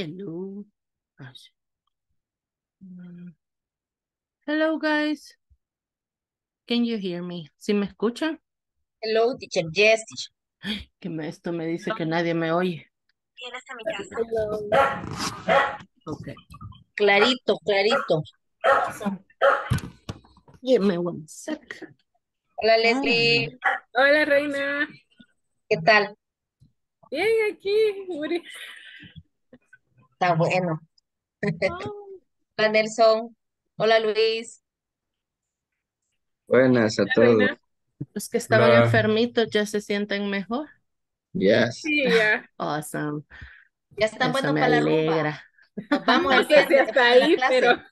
Hello. Hello, guys. Can you hear me? ¿Sí me escuchan? Hello, teacher. Yes, teacher. Ay, que esto me dice que nadie me oye. ¿Vienes a mi casa? Okay. Clarito, clarito. Give me one second. Hola, Leslie. Hola, Reina. ¿Qué tal? Bien, aquí. Está bueno. Oh. Hola, Nelson. Hola, Luis. Buenas a todos. Reina. Los que estaban enfermitos ya se sienten mejor. Yes. Sí, ya. Awesome. Ya están buenos para la rumba. Vamos a festejar hasta ahí, pero...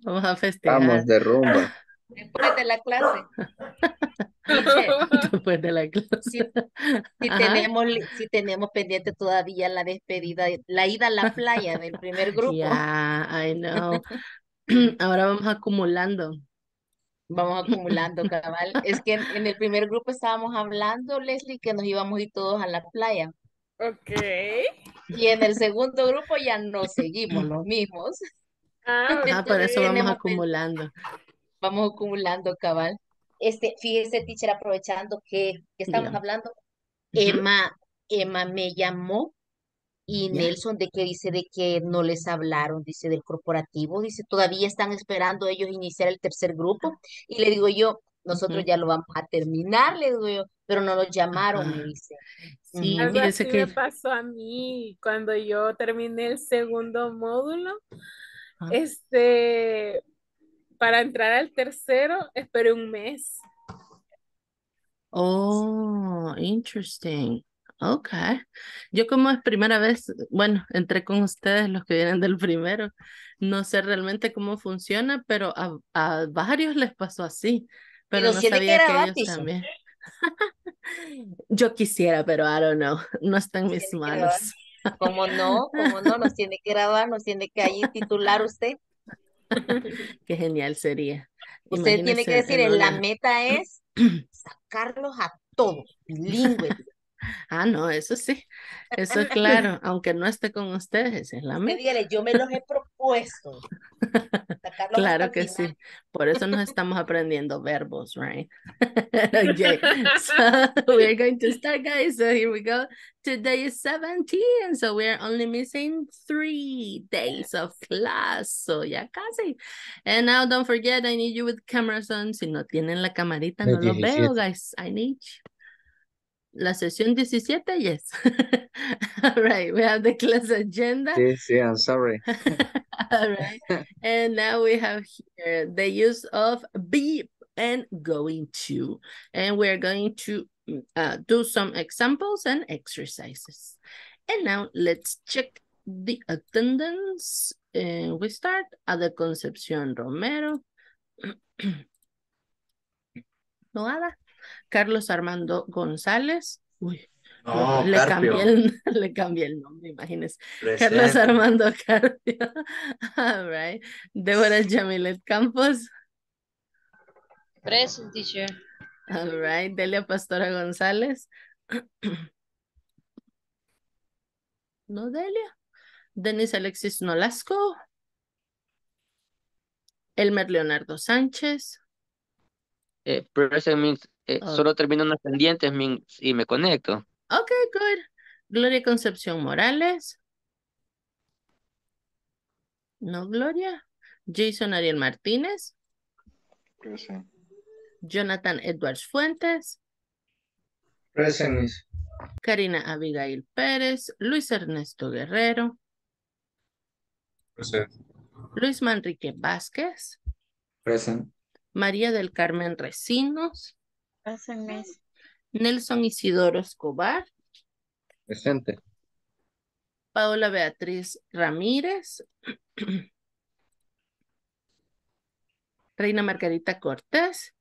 Vamos a festejar. Vamos de rumba. Después de la clase. Después de la clase. Si tenemos pendiente todavía la despedida, la ida a la playa del primer grupo. Yeah, I know. Ahora vamos acumulando. Vamos acumulando, cabal. Es que en el primer grupo estábamos hablando, Leslie, que nos íbamos a ir todos a la playa. Ok. Y en el segundo grupo ya no seguimos los mismos. Ah, por eso vamos acumulando. Vamos acumulando, cabal. Fíjese, teacher, aprovechando que estamos hablando. Emma me llamó y Nelson de que dice de que no les hablaron, dice, del corporativo, dice, todavía están esperando ellos iniciar el tercer grupo. Y le digo yo, nosotros ya lo vamos a terminar, le digo yo, pero no los llamaron, me dice. Sí, algo así me pasó a mí cuando yo terminé el segundo módulo. Para entrar al tercero, esperé un mes. Oh, interesting. Ok. Yo como es primera vez, bueno, entré con ustedes los que vienen del primero. No sé realmente cómo funciona, pero a varios les pasó así. Pero no sabía que ellos también. Yo quisiera, pero I don't know. No está en mis manos. ¿Cómo no? Nos tiene que grabar, nos tiene que ahí titular usted. Qué genial sería. Usted imagínese, tiene que decir, la meta es sacarlos a todos, bilingües. Ah, no, eso sí, eso es claro, aunque no esté con ustedes, es la meta. Dígale, yo me los he propuesto. Claro que sí, por eso nos estamos aprendiendo verbos, right? Okay, so we're going to start, guys, so here we go. Today is 17, so we're only missing 3 days of class, so ya casi. And now don't forget, I need you with cameras on. Si no tienen la camarita, no los veo, guys, I need you. La sesión 17, yes. All right, we have the class agenda. Yes, yeah, I'm sorry. All right. And now we have here the use of be and going to. And we're going to do some examples and exercises. And now let's check the attendance. We start at the Concepción Romero. Noada. Carlos Armando González. Uy, no, le cambié el nombre, imagínense. Presente. Carlos Armando Carpio. All right. Débora Yamilet Campos. Present, teacher. All right. Delia Pastora González. No, Delia. Denis Alexis Nolasco. Elmer Leonardo Sánchez. Present means solo termino unas pendientes y me conecto. Ok, good. Gloria Concepción Morales. No, Gloria. Jason Ariel Martínez. Present. Jonathan Edwards Fuentes. Present. Karina Abigail Pérez. Luis Ernesto Guerrero. Present. Luis Manrique Vázquez. Present. María del Carmen Recinos. Present. Nelson Isidoro Escobar. Presente. Paola Beatriz Ramírez. Reina Margarita Cortés.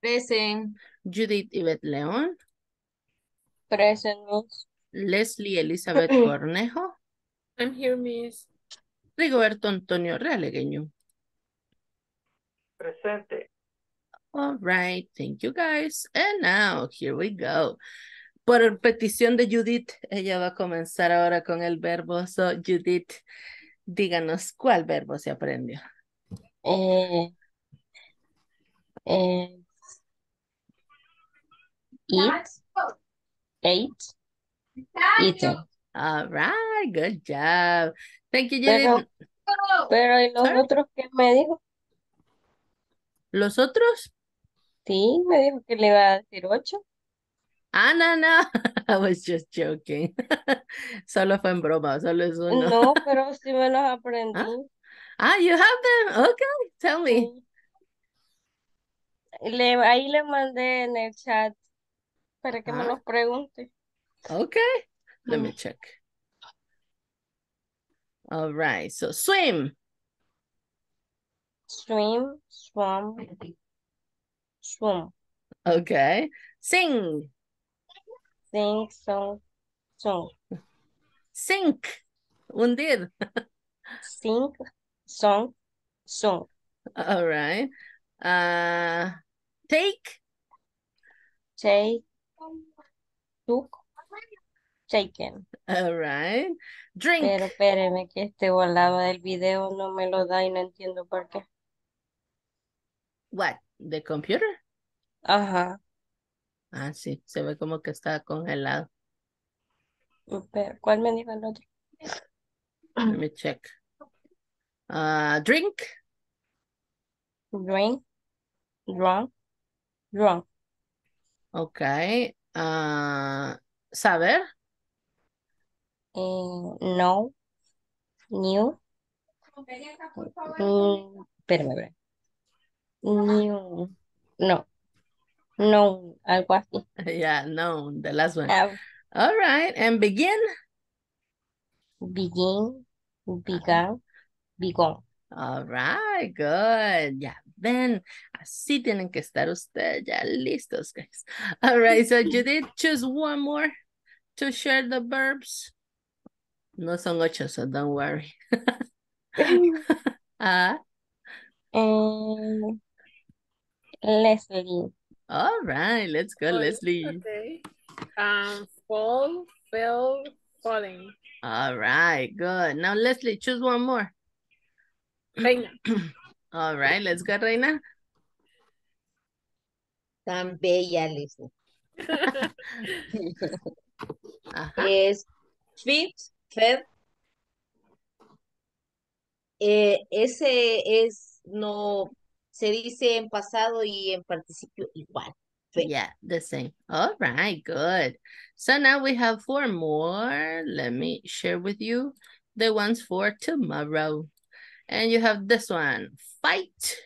Present. Judith Yvette León. Present. Leslie Elizabeth Cornejo. I'm here, miss. Rigoberto Antonio Realegueño. Presente. All right, thank you guys. And now, here we go. Por petición de Judith, ella va a comenzar ahora con el verbo. So, Judith, díganos, ¿cuál verbo se aprendió? Eat. Eaten. All right, good job. Thank you, Judith. Pero ¿y los otros qué me dijo? ¿Los otros? Sí, me dijo que le iba a decir 8. Ah, no, no, I was just joking. Solo fue en broma, solo es uno. No, pero sí me los aprendí. Ah, you have them? Okay, tell me. Ahí le mandé en el chat para que me los pregunte. Okay, let me check. All right, so swim. Swim, swam, swim. Okay, sing. Sing, song, song. Sink, hundir. Sink, song, song. All right. Take. Take. Took. Taken. All right. Drink. Pero espéreme que este volaba del video, no me lo da y no entiendo por qué. What? The computer? Ajá. Ah, sí, se ve como que está congelado. Pero, ¿cuál me dijo el otro? Let me check. Drink. Drink. Drunk. Drunk. Okay. Saber. No. New. Espérame. New. No. No, algo así. Yeah, no, the last one. All right, and begin. Begin, began, begun. All right, good. Ya ven, así tienen que estar ustedes ya listos, guys. All right, so Judith, choose one more to share the verbs. No son 8, so don't worry. Leslie. All right, let's go, Leslie. Okay. Fall, fell, falling. All right, good. Now, Leslie, choose one more. Reina. All right, let's go, Reina. Tan bella, Leslie. Es fit, fed. Ese es no... Se dice en pasado y en participio igual. Yeah, the same. All right, good. So now we have 4 more. Let me share with you the ones for tomorrow. And you have this one. Fight,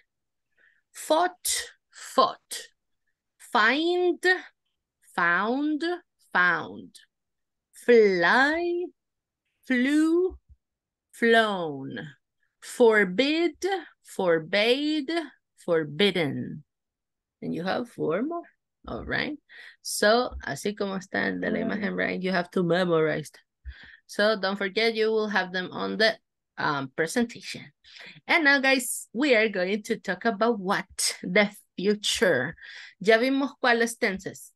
fought, fought. Find, found, found. Fly, flew, flown. Forbid, forbade, forbidden. And you have 4 more. All right. So, así como está de la imagen, right? You have to memorize them. So, don't forget, you will have them on the presentation. And now, guys, we are going to talk about what? The future. Ya vimos cuáles tenses.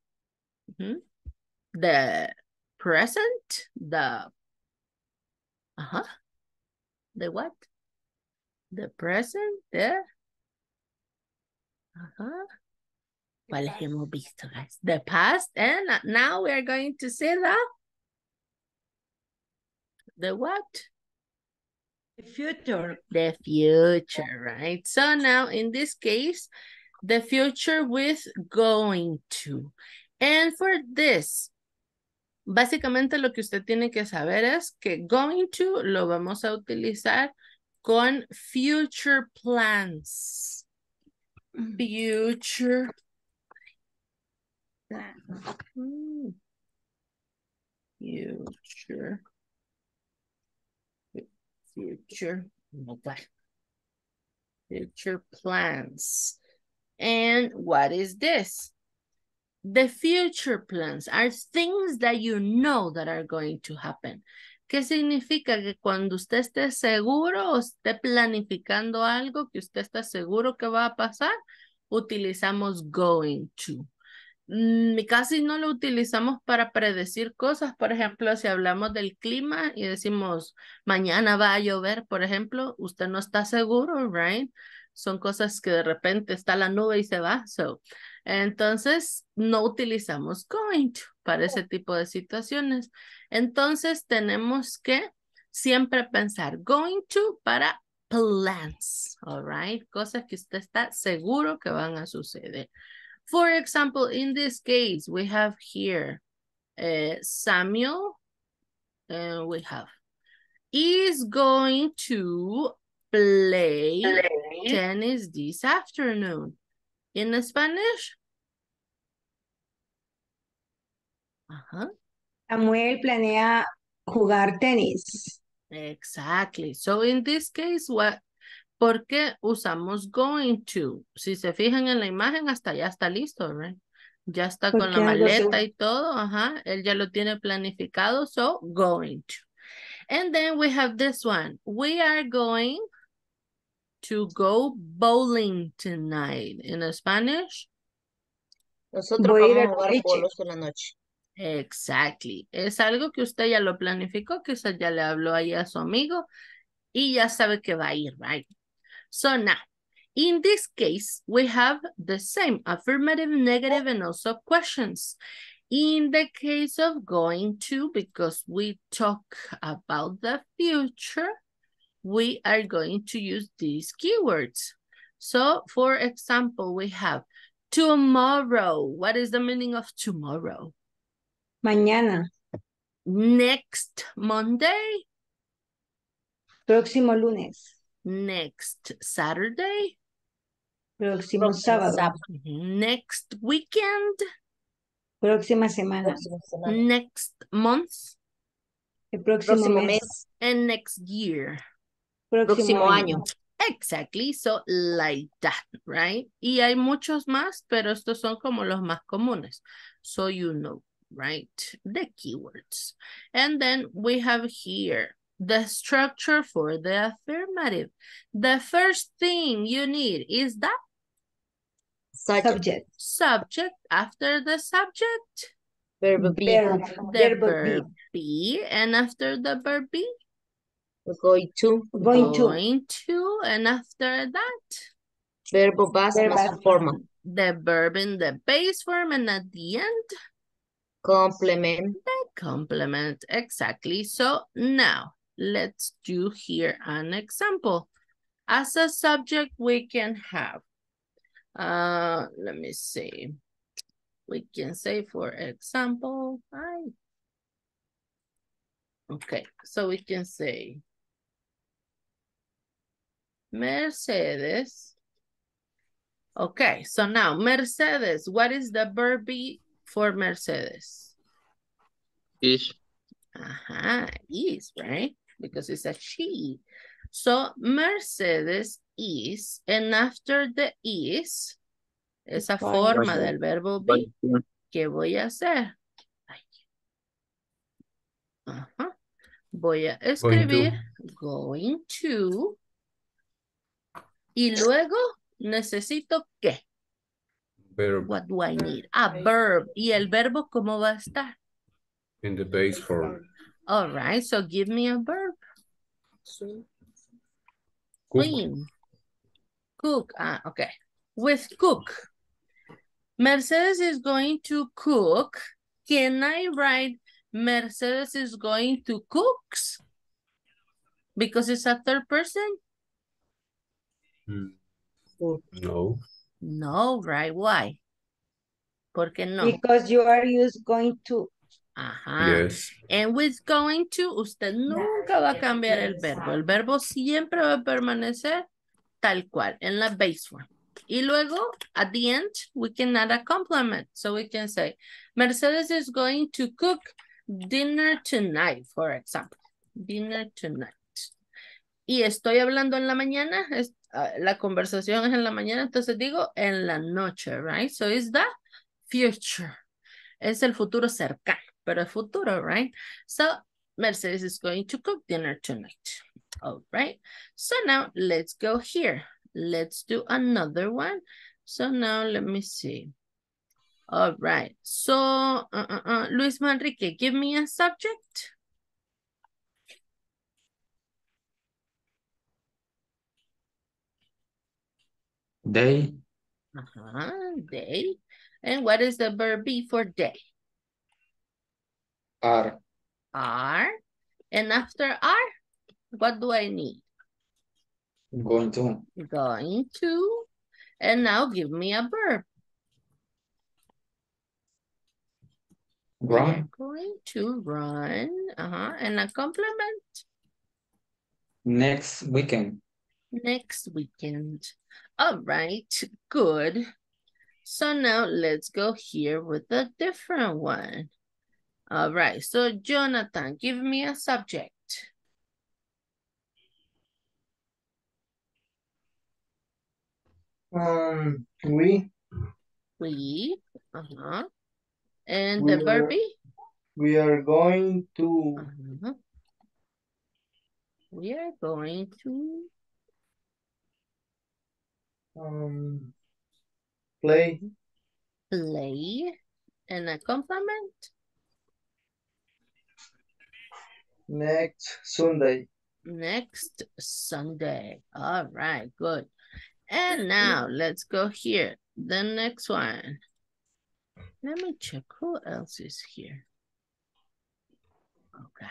The present, the... The what? The present, the... ¿Cuáles hemos visto, guys? The past, and now we are going to see the what? The future. The future, right? So now, in this case, the future with going to. And for this, básicamente lo que usted tiene que saber es que going to lo vamos a utilizar con future plans. Future plans. Future. Future. Future plans. And what is this? The future plans are things that you know that are going to happen. ¿Qué significa? Que cuando usted esté seguro o esté planificando algo que usted está seguro que va a pasar, utilizamos going to. Casi no lo utilizamos para predecir cosas. Por ejemplo, si hablamos del clima y decimos mañana va a llover, por ejemplo, usted no está seguro, right? Son cosas que de repente está la nube y se va. So, entonces, no utilizamos going to para ese tipo de situaciones. Entonces, tenemos que siempre pensar going to para plans, all right? Cosas que usted está seguro que van a suceder. For example, in this case, we have here Samuel, and we have, is going to play tennis this afternoon. In Spanish? Uh-huh. Samuel planea jugar tenis. Exactly. So in this case, what? ¿Por qué usamos going to? Si se fijan en la imagen, hasta ya está listo, right? Ya está con la maleta y todo, ajá. Él ya lo tiene planificado, so going to. And then we have this one. We are going to go bowling tonight. In Spanish. Nosotros voy vamos a jugar bolos en la noche. Exactly. Es algo que usted ya lo planificó, que usted ya le habló ahí a su amigo y ya sabe que va a ir, right? So now, in this case, we have the same affirmative, negative, and also questions. In the case of going to, because we talk about the future, we are going to use these keywords. So, for example, we have tomorrow. What is the meaning of tomorrow? Mañana. Next Monday. Próximo lunes. Next Saturday. Próximo sábado. Next weekend. Próxima semana. Next month. El próximo mes. And next year. Próximo año. Exactly, so like that, right? Y hay muchos más, pero estos son como los más comunes. So you know, right? The keywords. And then we have here the structure for the affirmative. The first thing you need is the subject. Subject. After the subject, verb be. The verb be. And after the verb be, going to. Going to. And after that, verb base form. The verb in the base form. And at the end, complement. The complement. Exactly. So now, let's do here an example. As a subject, we can have, let me see. We can say, for example, hi. Okay, so we can say, Mercedes. Okay, so now, Mercedes, what is the verb be for Mercedes? Is. Ajá, is, right? Because it's a she. So Mercedes is, and after the is, esa forma del verbo be, ¿qué voy a hacer? Ajá. Voy a escribir going to. Y luego necesito ¿qué? Verb. What do I need? A verb. ¿Y el verbo cómo va a estar? In the base form. All right, so give me a verb. Cook. Clean. Cook. Ah, okay. With cook. Mercedes is going to cook. Can I write Mercedes is going to cooks? Because it's a third person? No. No, right? Why? Porque no. Because you are used going to. Ajá. Yes. And with going to, usted nunca va a cambiar el verbo. El verbo siempre va a permanecer tal cual, en la base form. Y luego, at the end, we can add a complement. So we can say, Mercedes is going to cook dinner tonight, for example. Dinner tonight. Y estoy hablando en la mañana. La conversación es en la mañana, entonces digo en la noche, right? So it's the future. Es el futuro cercano. Pero futuro, right? So Mercedes is going to cook dinner tonight. All right. So now let's go here. Let's do another one. So now let me see. All right. So, Luis Manrique, give me a subject. Day. Day. And what is the verb be for day? Are. Are. And after are, what do I need? Going to. Going to. And now give me a verb. Run. We're going to run. And a complement. Next weekend. Next weekend. All right. Good. So now let's go here with a different one. All right. So Jonathan, give me a subject. We. And the verb be? We are going to. We are going to. Play. Play. And a complement? Next Sunday. Next Sunday. All right, good. And now let's go here. The next one. Let me check who else is here. Okay.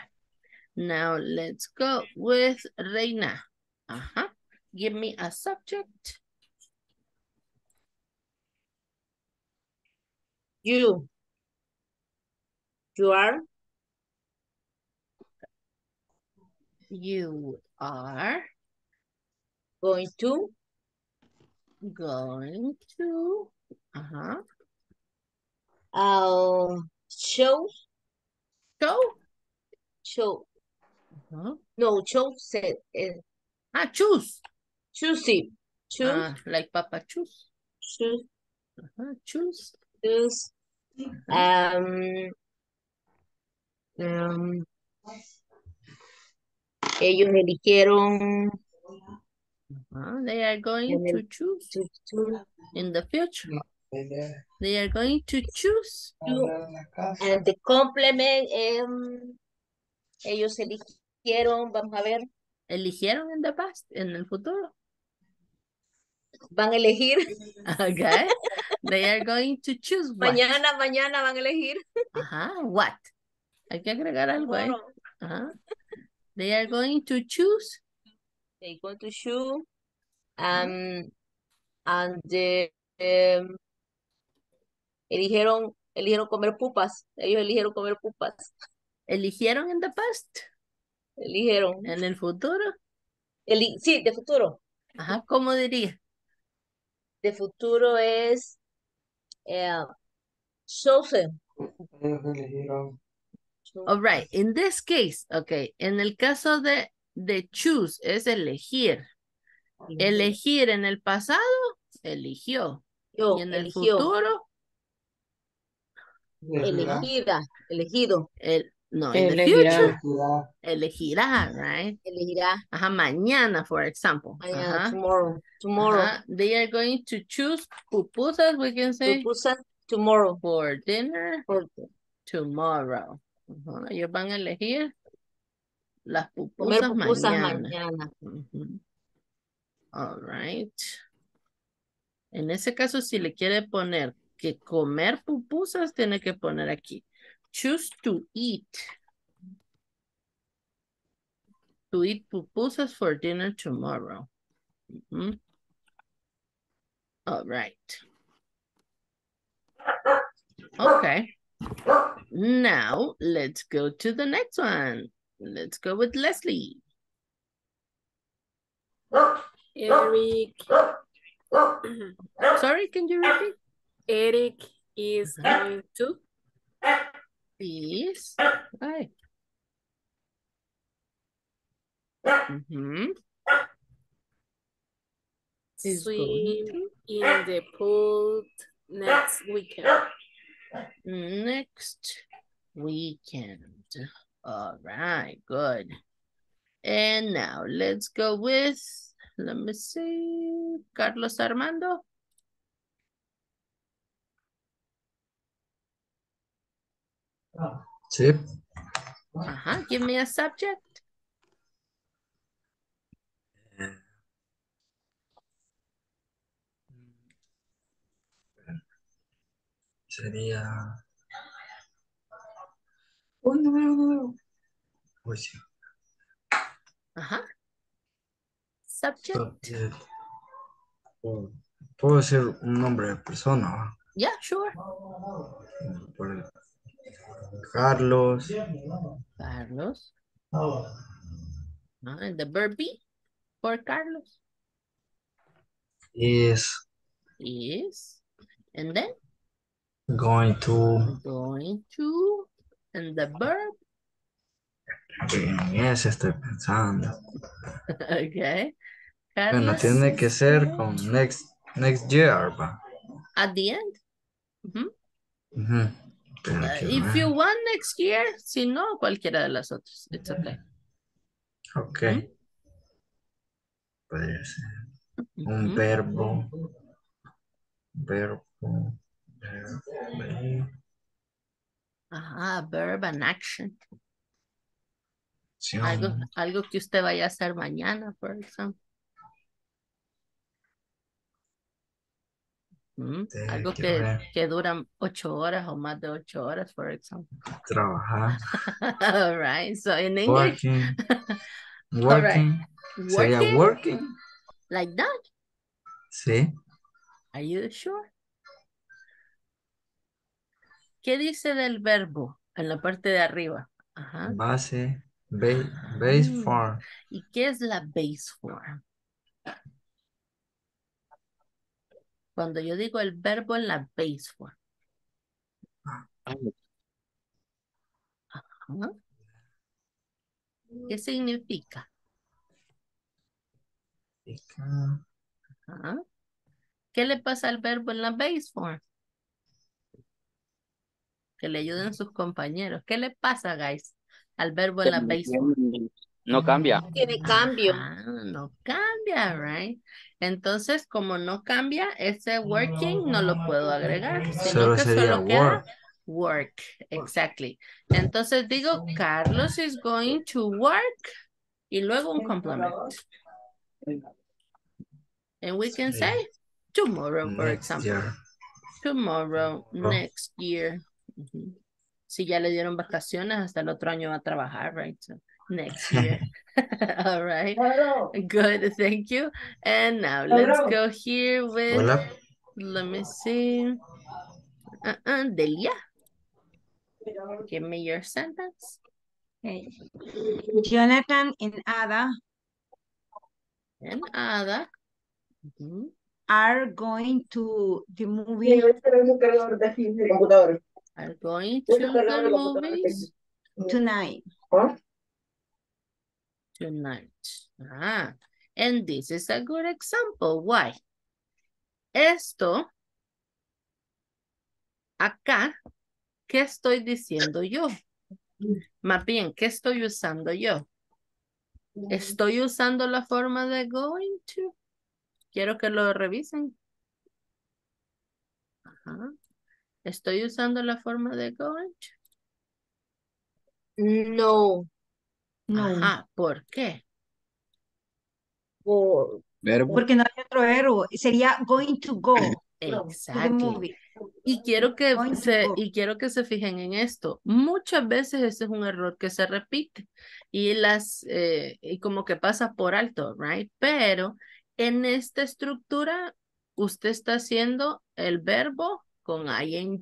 Now let's go with Reina. Give me a subject. You. You are. You are. Going to. Going to. Show. Show. Show. No, show said. Choose. Choose it. Choose. Like Papa choose. Choose. Choose. Choose. Ellos eligieron. They are going to choose in the future. They are going to choose. And the complement. Ellos eligieron. Vamos a ver. Eligieron in the past, en el futuro. Van a elegir. Okay. They are going to choose what? Mañana van a elegir. What? Hay que agregar algo ahí. They are going to choose. They go to choose. And the eligieron comer pupas. Ellos eligieron comer pupas. Eligieron in the past. Eligieron. En el futuro. Sí, de futuro. ¿Cómo diría? De futuro es chosen. All right. In this case, okay. En el caso de choose es elegir. Elegir en el pasado, eligió. Y en el futuro. Elegida, elegido. No, in the future, elegirá, right? Elegirá. Mañana, for example. Tomorrow. They are going to choose pupusas, we can say. Pupusas tomorrow. For dinner. Tomorrow. Ellos van a elegir las pupusas mañana. All right. En ese caso, si le quiere poner que comer pupusas, tiene que poner aquí. Choose to eat. To eat pupusas for dinner tomorrow. All right. Okay. Now, let's go to the next one. Let's go with Leslie. Eric. Sorry, can you repeat? Eric is going to. Is right. Swim in the pool next weekend. Next weekend. All right, good. And now let's go with, let me see, Carlos Armando. Sí. Ajá, give me a subject. Sería... Oh, no. Oh, sí. Ajá. Subject. Puedo ser un nombre de persona. Yeah, sure. Carlos. Carlos. And the verb be for Carlos. Is. And then? Going to. And the verb? ¿Quién es? Estoy pensando. Okay. Carlos, bueno, tiene que ser con next year, ¿va? At the end? Uh-huh. Uh-huh. If you want next year, si no, cualquiera de las otras. It's okay. Okay. Uh-huh. Puede ser. Uh-huh. Un verbo. Verbo. Ajá, verb and action. Sí, algo que usted vaya a hacer mañana, por ejemplo. Algo que dura 8 horas o más de 8 horas, por ejemplo. Trabajar. All right, so in English. Working. Right. Sería working. Like that? Sí. Are you sure? ¿Qué dice del verbo en la parte de arriba? Ajá. Base, base form. ¿Y qué es la base form? Cuando yo digo el verbo en la base form. Ajá. ¿Qué significa? Ajá. ¿Qué le pasa al verbo en la base form? Que le ayuden sus compañeros. ¿Qué le pasa, guys, al verbo en la base form? No cambia. Tiene cambio. No cambia, right? Entonces, como no cambia, ese working no lo puedo agregar. Sino que solo queda work. Exactly. Entonces digo, Carlos is going to work. Y luego un complemento. And we can say tomorrow, for example. Tomorrow, next year. Uh-huh. Si ya le dieron vacaciones, hasta el otro año va a trabajar, right? So next year. All right. Hello. Good, thank you. And now let's go here with, hola. Let me see. Delia. Give me your sentence. Okay. Jonathan and Ada. And Ada. Uh-huh. Are going to the movie. Are going to the movies tonight. Huh? Tonight. Ah, and this is a good example. Why? Esto, acá, ¿qué estoy diciendo yo? Más bien, ¿qué estoy usando yo? ¿Estoy usando la forma de going to? Quiero que lo revisen. Ajá. ¿Estoy usando la forma de going to? No. Ajá, ¿por qué? Porque no hay otro verbo. Sería going to go. Exacto. Y quiero que se fijen en esto. Muchas veces ese es un error que se repite. Y como que pasa por alto, right? Pero en esta estructura, usted está haciendo el verbo con ing,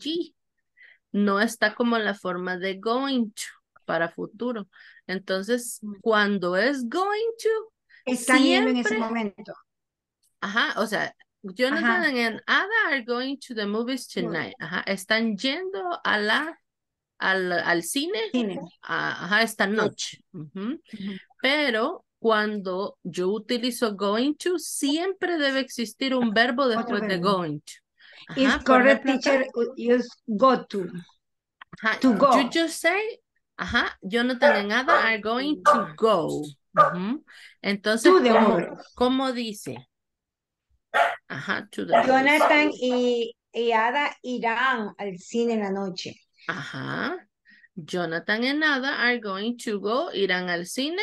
no está como la forma de going to para futuro. Entonces, cuando es going to, están siempre... en ese momento. Ajá, o sea, Jonathan and Ada are going to the movies tonight. Ajá, están yendo a al cine. Ajá, esta noche. Pero cuando yo utilizo going to, siempre debe existir un verbo después de going to. Ajá, is correct, teacher, is go to. Ajá, to go. You just say, ajá, Jonathan and Ada are going to go. Uh-huh. Entonces, ¿cómo dice? Ajá, to the Jonathan y Ada irán al cine en la noche. Ajá. Jonathan and Ada are going to go, irán al cine.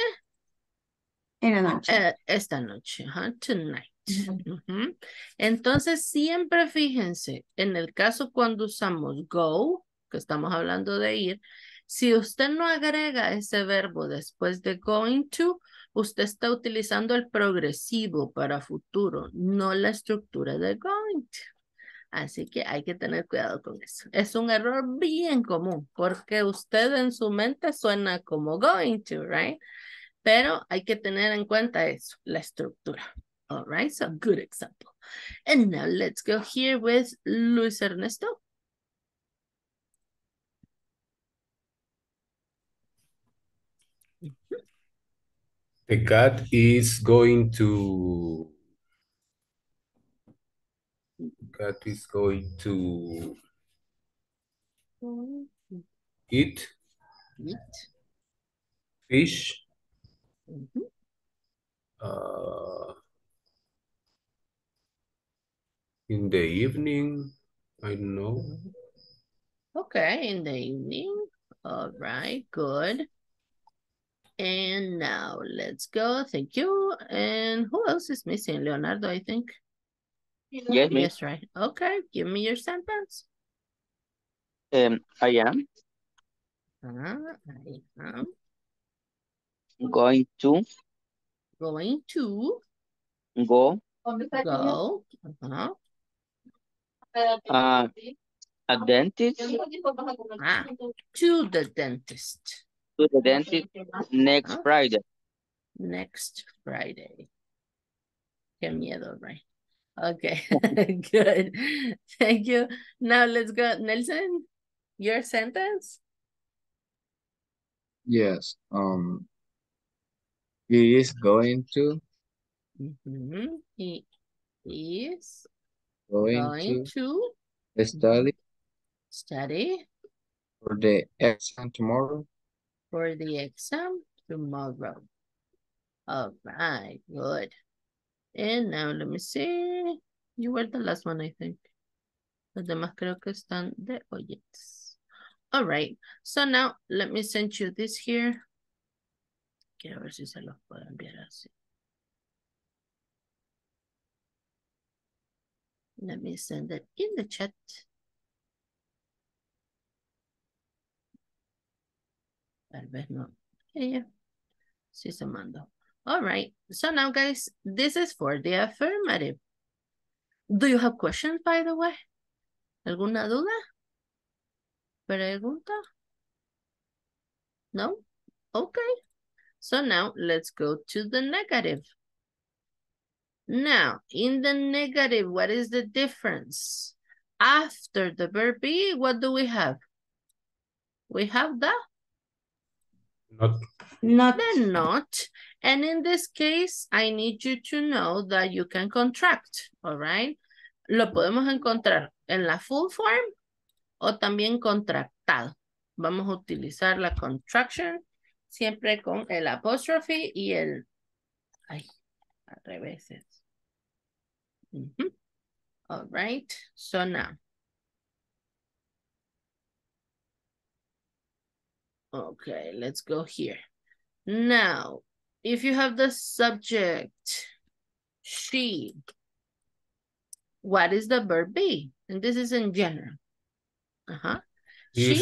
En la noche. Esta noche, tonight. Uh-huh. Entonces, siempre fíjense, en el caso cuando usamos go, que estamos hablando de ir, si usted no agrega ese verbo después de going to, usted está utilizando el progresivo para futuro, no la estructura de going to. Así que hay que tener cuidado con eso. Es un error bien común porque usted en su mente suena como going to, right? Pero hay que tener en cuenta eso, la estructura. All right, so good example. And now let's go here with Luis Ernesto. The cat is going to... Cat is going to eat fish. Mm-hmm. In the evening, I don't know. Okay, in the evening. All right, good. And now let's go. Thank you. And who else is missing? Leonardo, I think. Yes, yes, right. Okay, give me your sentence. I am. I am. Going to. Going to. Go. Go. Uh-huh. A dentist. Ah, to the dentist. To the dentist next Friday. Next Friday. Qué miedo, right? Okay, good. Thank you. Now let's go. Nelson, your sentence? Yes. He is going to. Mm-hmm. He is going to study. Study. For the exam tomorrow. For the exam tomorrow. All right, good. And now, let me see. You were the last one, I think. Los demás creo que están de oyentes. All right. So now, let me send you this here. Quiero ver si se los puedo enviar así. Let me send it in the chat. Tal vez no. Yeah. Sí se mandó. All right, so now guys, this is for the affirmative. Do you have questions, by the way? ¿Alguna duda? ¿Pregunta? No? Okay. So now let's go to the negative. Now, in the negative, what is the difference? After the verb be, what do we have? We have the? Not. Not. The not. And in this case, I need you to know that you can contract, all right? Lo podemos encontrar en la full form o también contractado. Vamos a utilizar la contraction siempre con el apóstrofe y el... Ay, al revés. Mm-hmm. All right, so now. Okay, let's go here. Now. If you have the subject, she, what is the verb be? And this is in general. Uh-huh. She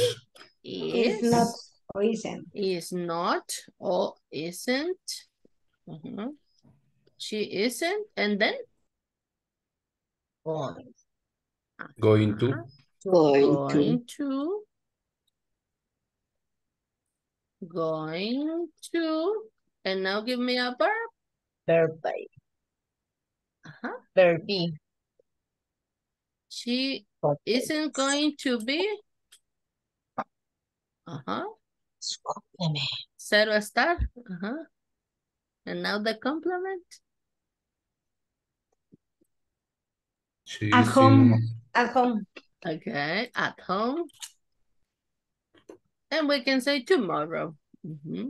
is not or isn't. Is not or isn't. Uh-huh. She isn't. And then? Or. Uh-huh. Going to. Going to. Going to. And now give me a verb. Verb be. Uh-huh. Verb be. She isn't going to be. Uh-huh. Zero star. Uh-huh. And now the complement. She at home. At home. Okay. At home. And we can say tomorrow. Mm-hmm.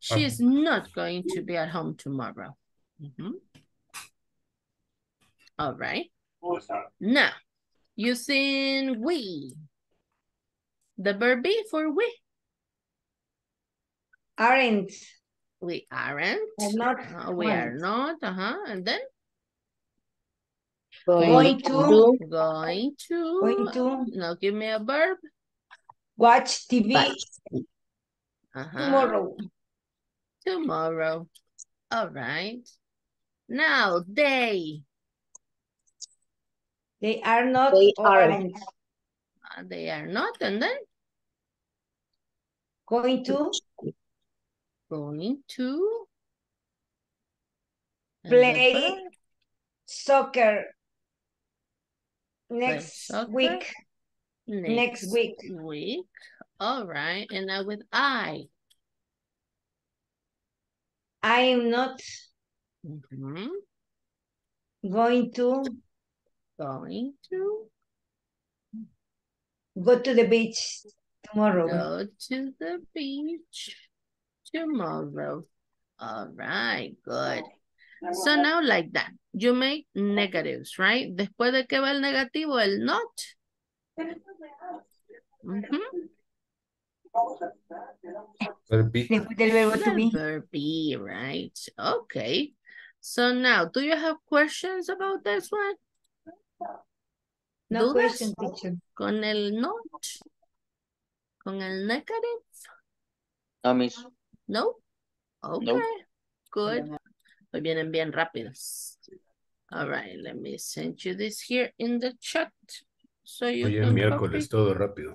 She is not going to be at home tomorrow. Mm-hmm. All right. Now, using we. The verb be for we. aren't. We aren't. We are not. Uh-huh. And then? Going to. Now give me a verb. Watch TV. Uh-huh. Tomorrow. All right. Now they are not. They are not. And then? Going to play soccer next week. All right. And now with I am not going to go to the beach tomorrow. Go to the beach tomorrow. All right, good. So now like that, you make negatives, right? Después de que va el negativo, el not. Verb be, right? Okay. So now, do you have questions about this one? No question, teacher. Con el not. Con el negative. No, miss. No. Okay. No. Good. Hoy vienen bien rápidos. All right. Let me send you this here in the chat. So you Hoy can miércoles copy. Todo rápido.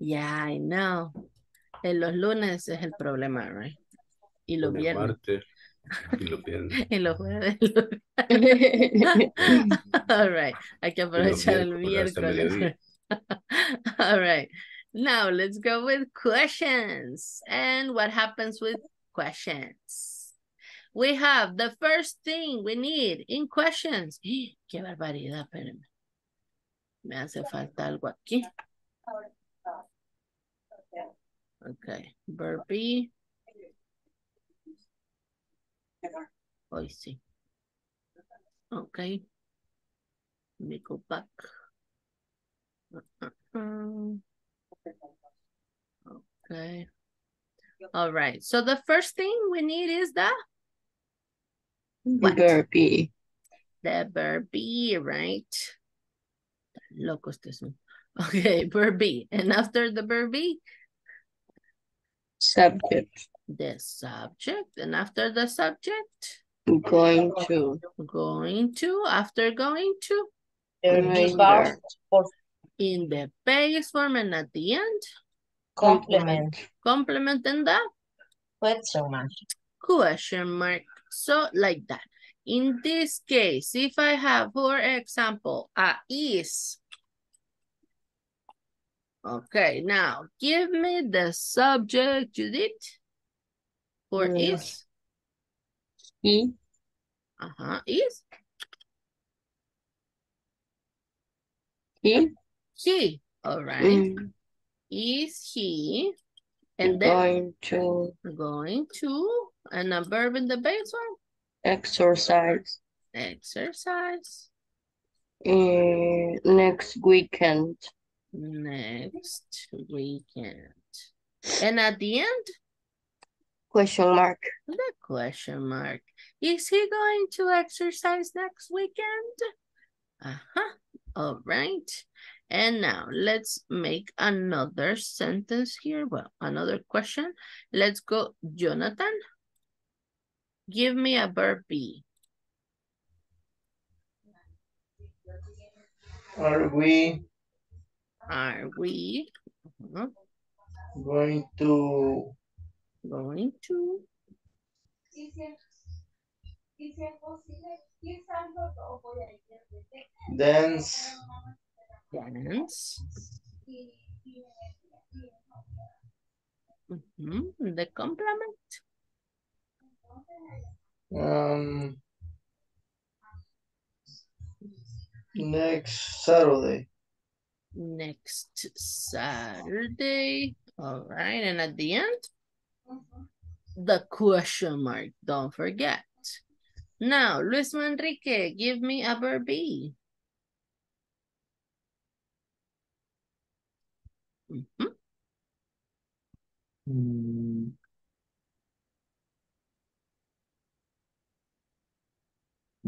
Yeah, I know. En los lunes es el problema, right? Y los viernes. Y los jueves. All right. Hay que aprovechar el miércoles. All right. Now let's go with questions. And what happens with questions? We have the first thing we need in questions. ¡Qué barbaridad! Espérenme. Me hace falta algo aquí. Okay, burpee. Hoy sí. Okay. Let me go back. Okay. All right. So the first thing we need is the verb be, right? Locos que son. Okay, verb be. And after the verb be? Subject. The subject. And after the subject? Going to. After going to? In the base form and at the end? Complement and the? Question mark. So like that. In this case, if I have, for example, a is. Okay, now give me the subject you did for is. He. Is. He. All right. Is he? And then going to and a verb in the base one. Exercise. Next weekend. And at the end? Question mark. The question mark. Is he going to exercise next weekend? All right. And now let's make another sentence here. Well, another question. Let's go, Jonathan. Give me a verb be. Are we going to dance? The complement. Next Saturday. All right. And at the end, the question mark. Don't forget. Now, Luis Manrique, give me a verb be.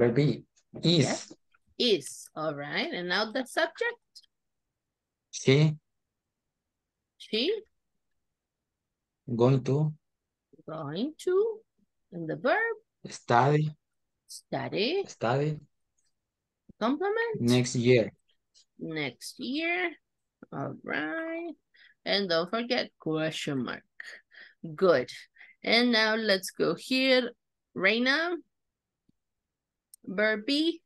Verb be, is. Yes. Is, all right. And now the subject? She. She. Going to. Going to. And the verb? Study. Study. Study. Complement? Next year. Next year. All right. And don't forget question mark. Good. And now let's go here. Reina. Verb be.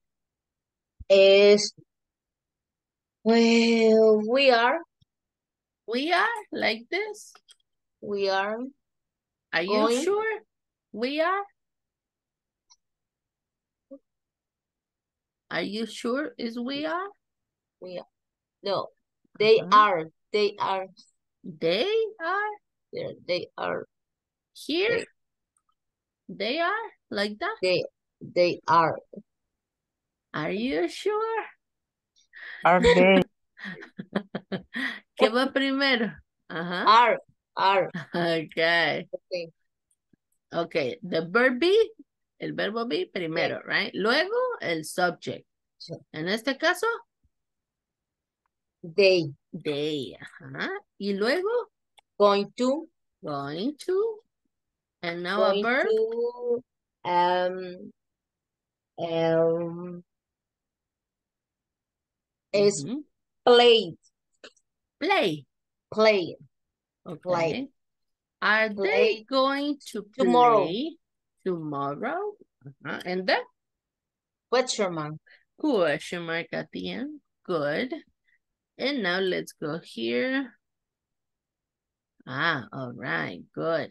Is. Well, we are. We are like this. We are. Are you going? Sure? We are. Are you sure is we are? We are. No, they are. They are. They are? Yeah, they are. Here? They are? Like that? They are. Are you sure? Are they? ¿Qué va primero? Uh-huh. Are. Okay. Okay. Okay, the verb be, el verbo be primero, okay, right? Luego, el subject. Sure. En este caso? They. They, ajá. Y luego? Going to. Going to. And now going a verb? To, is played. Play. Play. Okay. Play. Are play. They going to play tomorrow? Tomorrow? Uh-huh. And then? Question mark. Question mark at the end. Good. And now let's go here. Ah, all right. Good.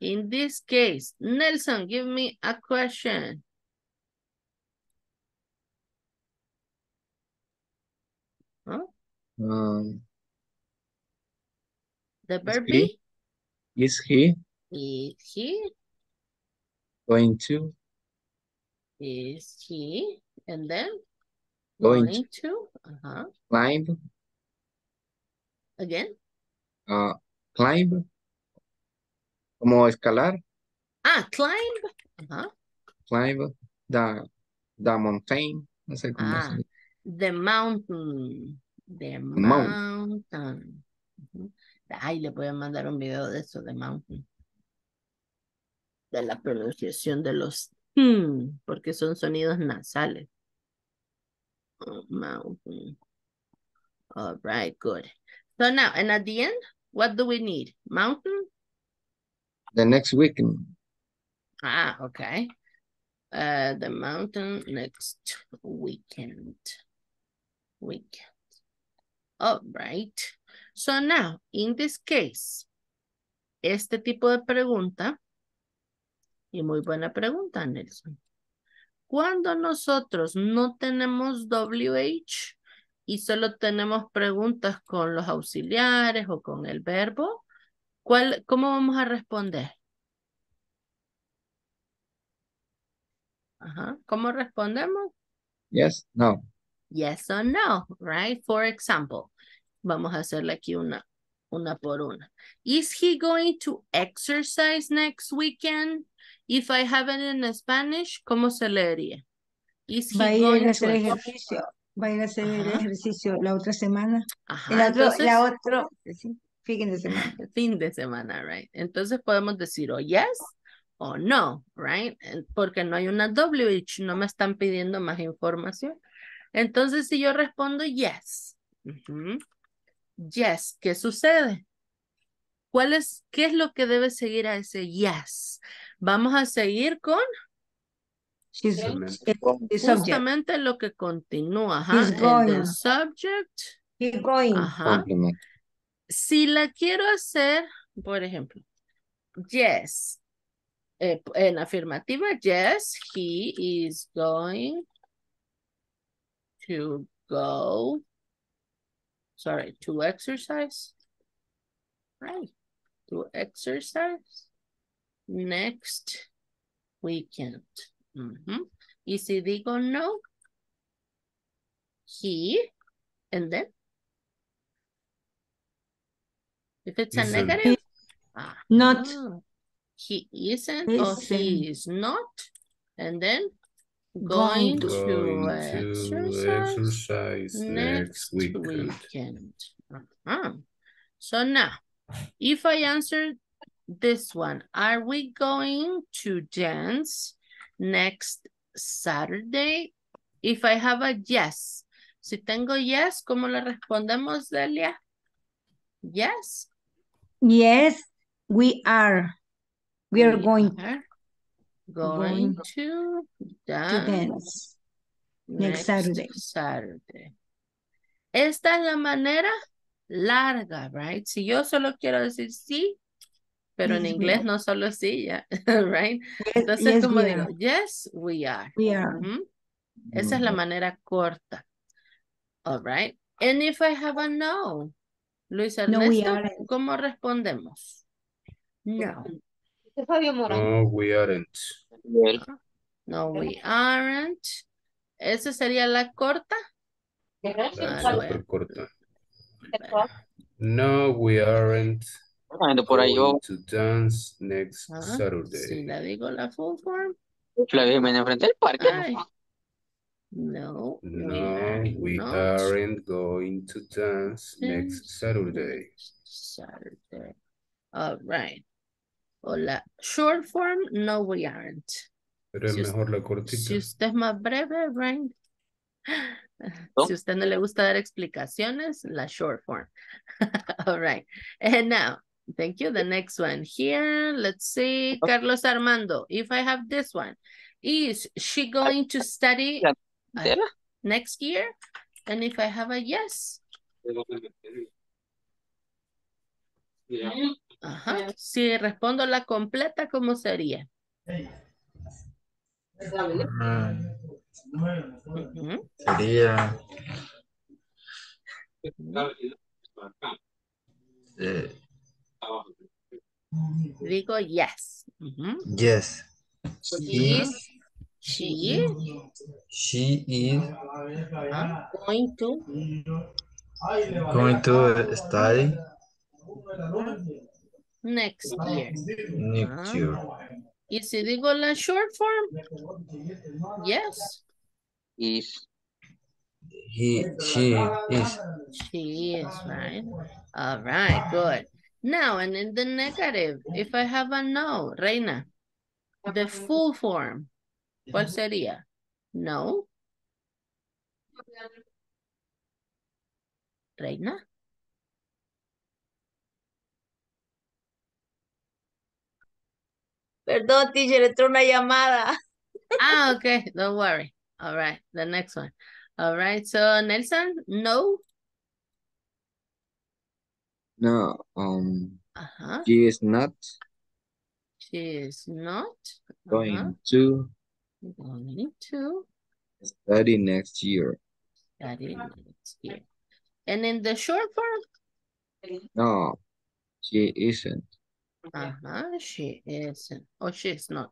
In this case, Nelson, give me a question. Huh? The verb be? Is he? Is he? Going to? Is he? And then? Going to? Uh-huh. Climb? Again? Climb? Como escalar? Ah, climb? Uh-huh. Climb the mountain. No sé cómo se dice. The mountain. The mountain. Uh-huh. Ay, le voy a mandar un video de eso, de mountain. De la pronunciación de los porque son sonidos nasales. Oh, mountain. All right, good. So now, and at the end, what do we need? Mountain? The next weekend. Ah, okay. The mountain next weekend. Weekend. All right. So now, in this case, este tipo de pregunta, y muy buena pregunta, Nelson. Cuando nosotros no tenemos WH y solo tenemos preguntas con los auxiliares o con el verbo, ¿cómo vamos a responder? Ajá. ¿Cómo respondemos? Yes, no. Yes or no, right? For example. Vamos a hacerle aquí una por una. Is he going to exercise next weekend? If I have it in Spanish, ¿cómo se leería? Is he going to ejercicio? Va a ir a hacer ejercicio la otra semana. Ajá, fin de semana. Fin de semana, right? Entonces podemos decir o yes o no, right? Porque no hay una WH, no me están pidiendo más información. Entonces si yo respondo yes. Yes, ¿qué sucede? ¿Qué es lo que debe seguir a ese yes? Vamos a seguir con justamente lo que continúa. Ajá, going. El subject. He's going. Ajá. Si la quiero hacer, por ejemplo, yes. En afirmativa, yes, he is going to go. Sorry, to exercise, right? To exercise next weekend. Y si digo no, he, and then? If it's a negative? Not. He isn't, or he is not, and then Going to exercise next weekend. So now, if I answer this one, are we going to dance next Saturday? If I have a yes. Si tengo yes, ¿cómo le respondemos, Delia? Yes. Yes, we are. We are going to dance next Saturday. Esta es la manera larga, right? Si yo solo quiero decir sí, pero en inglés no solo sí, ya, right? Yes, entonces, yes, como digo, yes, we are. We are. Esa es la manera corta. All right. And if I have a no, Luis Ernesto, no, ¿cómo respondemos? No. No, we aren't. No, we aren't. ¿Esa sería la corta? Super corta. No, we aren't. Going to dance next Saturday. Si la digo la full form. La dije enfrente del parque. No, we aren't going to dance next Saturday. All right. O la short form, no, we aren't. Pero si es mejor la cortita. Si usted es más breve, right? ¿No? Si usted no le gusta dar explicaciones, la short form. All right. And now, thank you. The next one here, let's see. Carlos Armando, if I have this one, is she going to study next year? And if I have a yes. Yeah. Ajá. Si respondo la completa, ¿cómo sería? Sería digo yes. Yes. She is going to study next year. Next year. Y si digo la short form, yes. She is, right? All right, good. Now, and in the negative, if I have a no, Reina, the full form, ¿cuál sería? No. Reina? Perdón, teacher, entró una llamada. Ah, okay, don't worry. All right, the next one. All right, so Nelson, no? No, she is not going to study next year. And in the short form? No, she isn't. She isn't. Oh, she's not.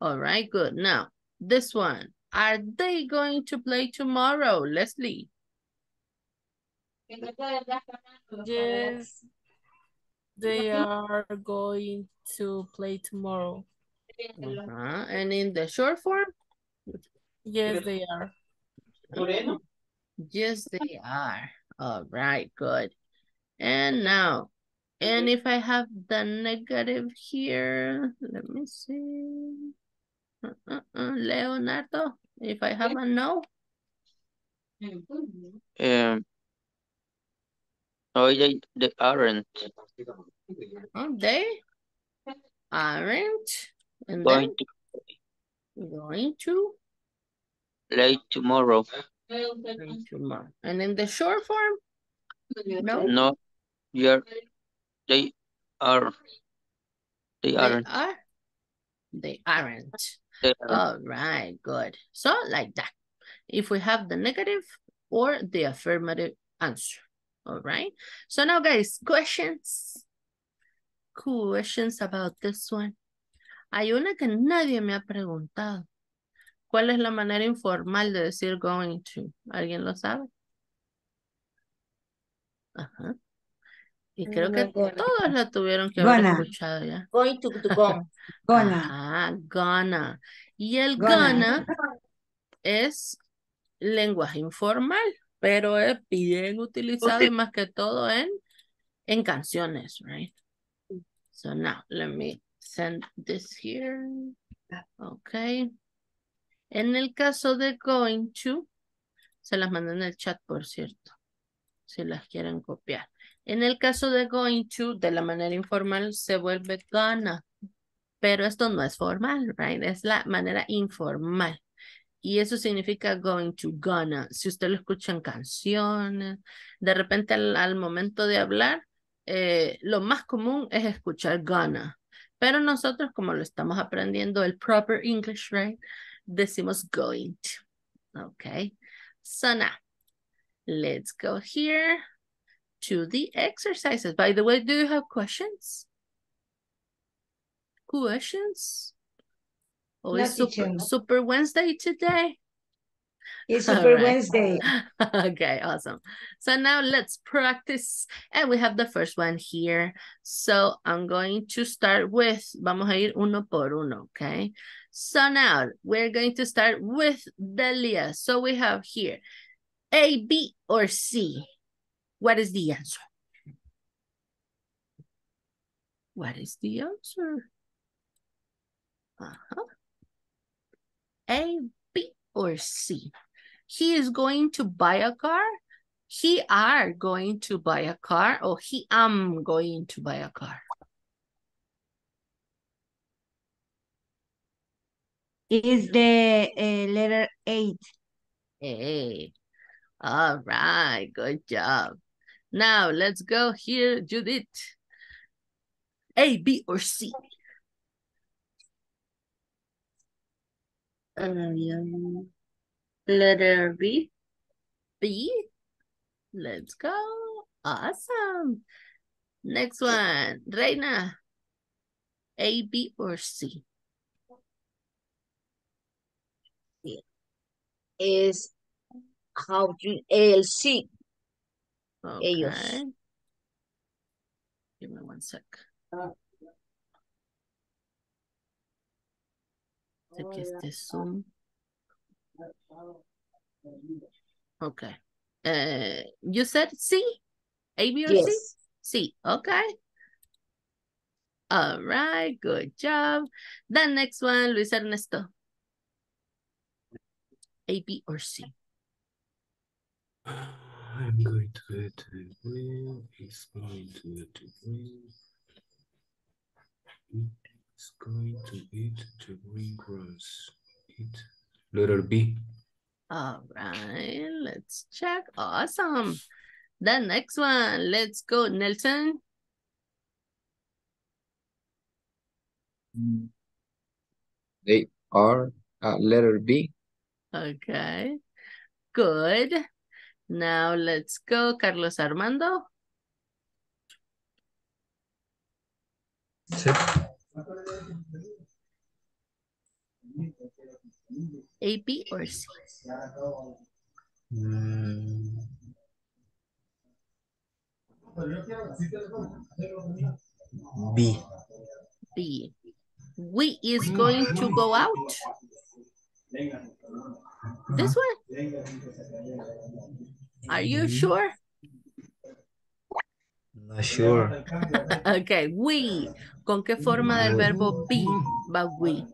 All right, good. Now, this one. Are they going to play tomorrow, Leslie? Yes, they are going to play tomorrow. And in the short form? Yes, they are. Yes, they are. All right, good. And now, and if I have the negative here, let me see. Leonardo, if I have a no. They aren't. They aren't. And going to play tomorrow. And in the short form? No. No, you're... They aren't. All right, good. So like that. If we have the negative or the affirmative answer. All right. So now guys, questions. Questions about this one. Hay una que nadie me ha preguntado. ¿Cuál es la manera informal de decir going to? ¿Alguien lo sabe? Ajá. Y creo que todos la tuvieron que haber escuchado ya. Going to go. Gonna. Y el gonna es lenguaje informal, pero es bien utilizado y más que todo en canciones, right? So now, let me send this here. Okay. En el caso de going to, se las mandé en el chat, por cierto, si las quieren copiar. En el caso de going to, de la manera informal, se vuelve gonna. Pero esto no es formal, right? Es la manera informal. Y eso significa going to, gonna. Si usted lo escucha en canciones, de repente al momento de hablar, lo más común es escuchar gonna. Pero nosotros, como lo estamos aprendiendo el proper English, right? Decimos going to. Okay. So now, let's go here to the exercises. By the way, do you have questions? Questions? Oh, it's Super Wednesday today. It's Super Wednesday. Okay, awesome. So now let's practice. And we have the first one here. So I'm going to start with, vamos a ir uno por uno, okay? So now we're going to start with Delia. So we have here, A, B, or C. What is the answer? What is the answer? Uh-huh. A, B, or C. He is going to buy a car. He are going to buy a car. Or he am going to buy a car. Is the letter 8. A. All right. Good job. Now, let's go here, Judith. A, B, or C. Letter B. B. Let's go. Awesome. Next one. Reina. A, B, or C? Is how to LC. Okay. Ellos. Give me one sec. Aquí este Zoom. Okay. You said C? A, B, or yes. C? C. Okay. All right. Good job. The next one, Luis Ernesto. A, B, or C? I'm going to go to the green. He's going to go to the green. It's going to eat the green grass. Eat. Letter B. All right, let's check. Awesome. The next one. Let's go, Nelson. They are letter B. Okay. Good. Now let's go, Carlos Armando. Set. A, B, or C? B. B. We is going to go out. This one? Are you sure? Not sure. Okay, we. ¿Con qué forma del verbo be va we?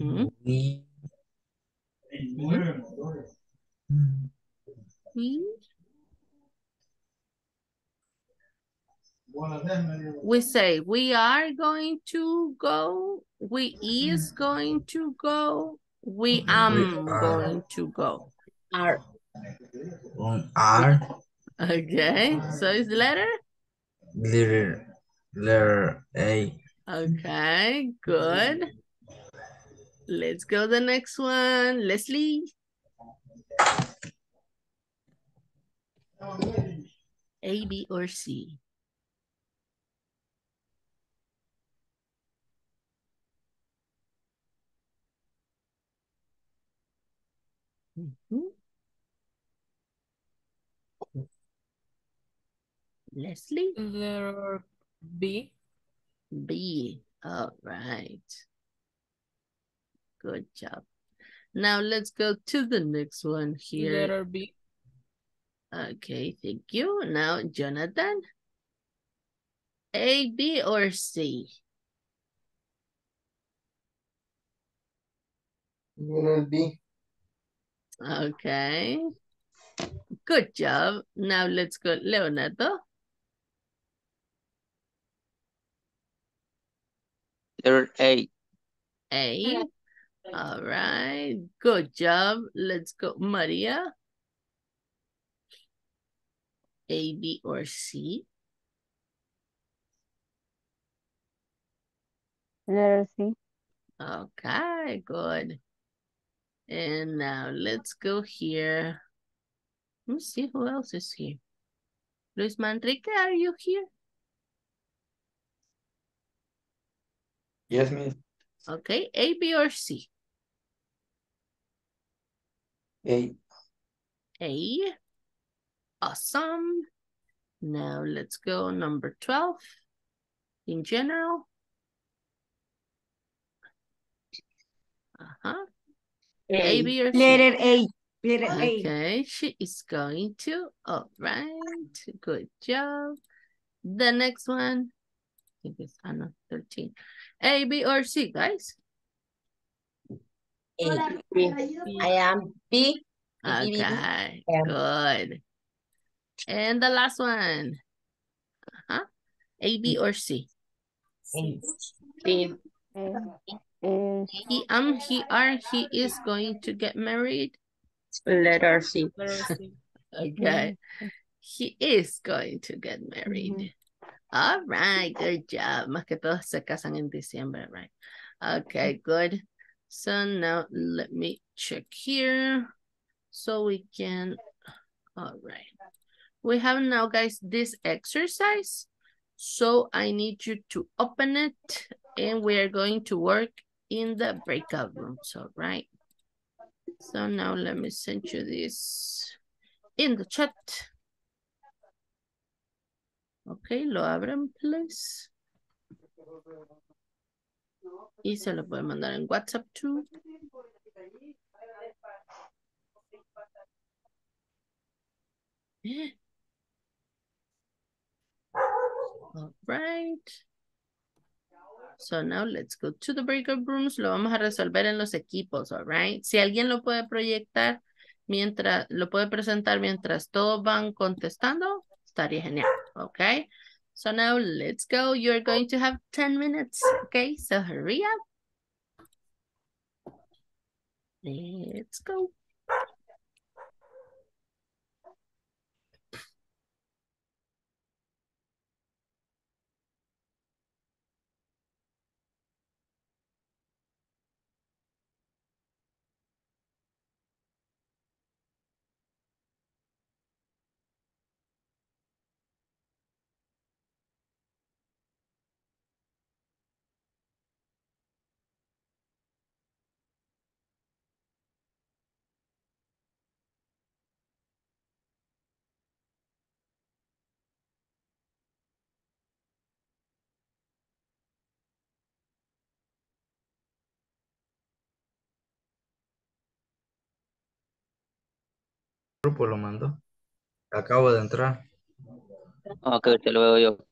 Uh-huh. We. We say we are going to go, we is going to go, we am going to go. Are. Are. Okay, so it's the letter? Letter A. Okay, good. Let's go the next one. Leslie. A, B, or C? Mm-hmm. Leslie? Letter B. B. All right. Good job. Now let's go to the next one here. Letter B. Okay, thank you. Now, Jonathan. A, B, or C? B. Okay. Good job. Now let's go, Leonardo. Letter A. A. All right. Good job. Let's go, Maria. A, B, or C? Letter C. Okay, good. And now let's go here. Let's see who else is here. Luis Manrique, are you here? Yes, miss. Okay, A, B, or C? A. A. Awesome. Now let's go number 12. In general. Uh-huh. A, B, or C? Letter A. Letter A. Okay, she is going to. All right. Good job. The next one. I think it's Anna 13. A, B, or C, guys? A. I am B. Okay, good. And the last one. Uh-huh. A, B, or C? C. C. He is going to get married. Letter C. Okay. He is going to get married. All right, good job. Más que todos se casan en diciembre, right? Okay, good. So now let me check here so we can. All right. We have now, guys, this exercise. So I need you to open it and we are going to work in the breakout rooms, all right? So now let me send you this in the chat. Okay, lo abren, please. Y se lo pueden mandar en WhatsApp too. All right. So now let's go to the breakout rooms. Lo vamos a resolver en los equipos, all right? Si alguien lo puede proyectar, mientras lo puede presentar mientras todos van contestando, estaría genial, okay? So now let's go. You're going to have 10 minutes, okay? So hurry up. Let's go. Grupo lo mandó. Acabo de entrar. Ok, te lo veo yo.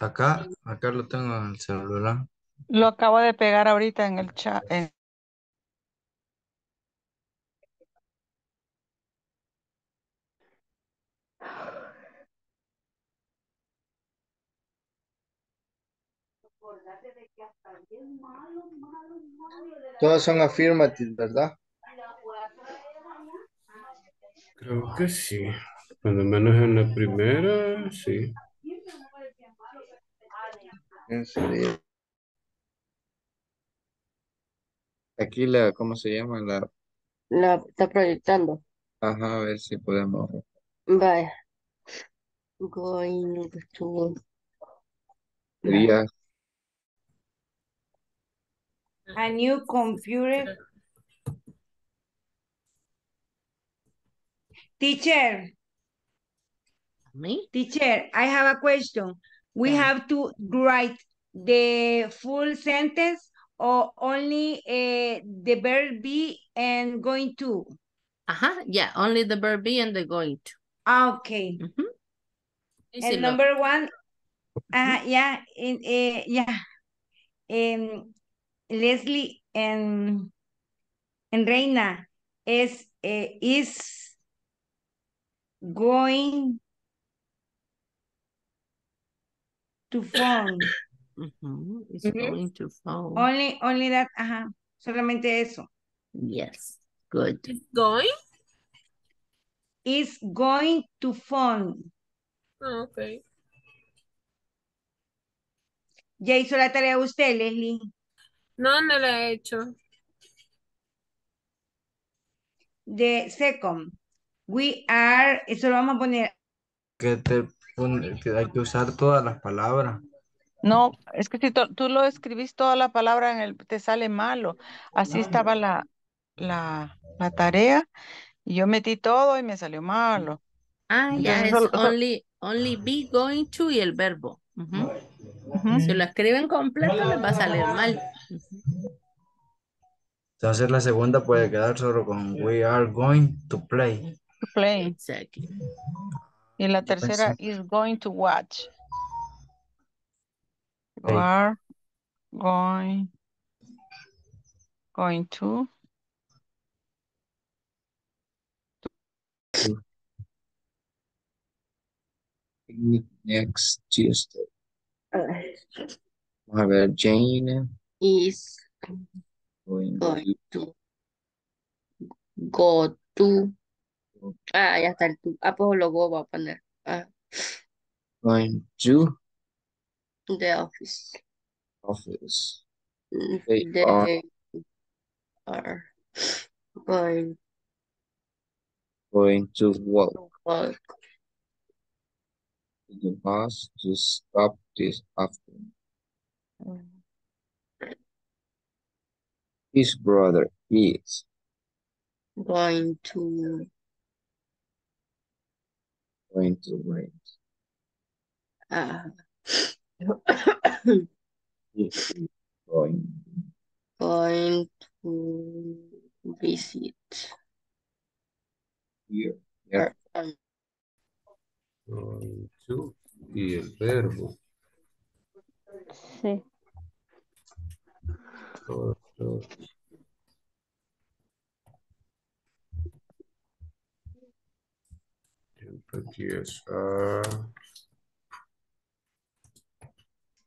Acá lo tengo en el celular. Lo acabo de pegar ahorita en el chat. Todos son affirmative, ¿verdad? Creo que sí, cuando menos en la primera, sí. Aquí la, ¿cómo se llama? La está proyectando. Ajá, a ver si podemos. Vaya. Going to... Yeah. A new computer. Teacher. Me? Teacher, I have a question. We have to write the full sentence or only the verb be and going to? Yeah, only the verb be and the going to. Okay. Mm-hmm. And number one, Leslie and Reina is going to phone. It's going to phone. Only that, solamente eso. Yes, good. Is going to phone. Okay. ¿Ya hizo la tarea usted, Leslie? No, no la he hecho. The second, we are, eso lo vamos a poner. Que hay que usar todas las palabras. No, es que si tú lo escribís toda la palabra, te sale malo. Así estaba la tarea. Y yo metí todo y me salió malo. Entonces, es only be, going to y el verbo. Si lo escriben completo les va a salir mal. Entonces la segunda puede quedar solo con we are going to play. Exactly. Y la tercera is going to watch. We are going to. Next Tuesday. A ver, Jane is going to go to. Ya está el to. Pues lo voy a poner. Going to the office. They are going to walk. The bus to stop this afternoon. His brother is going to rent. Going to visit here. Going to y el verbo. Sí.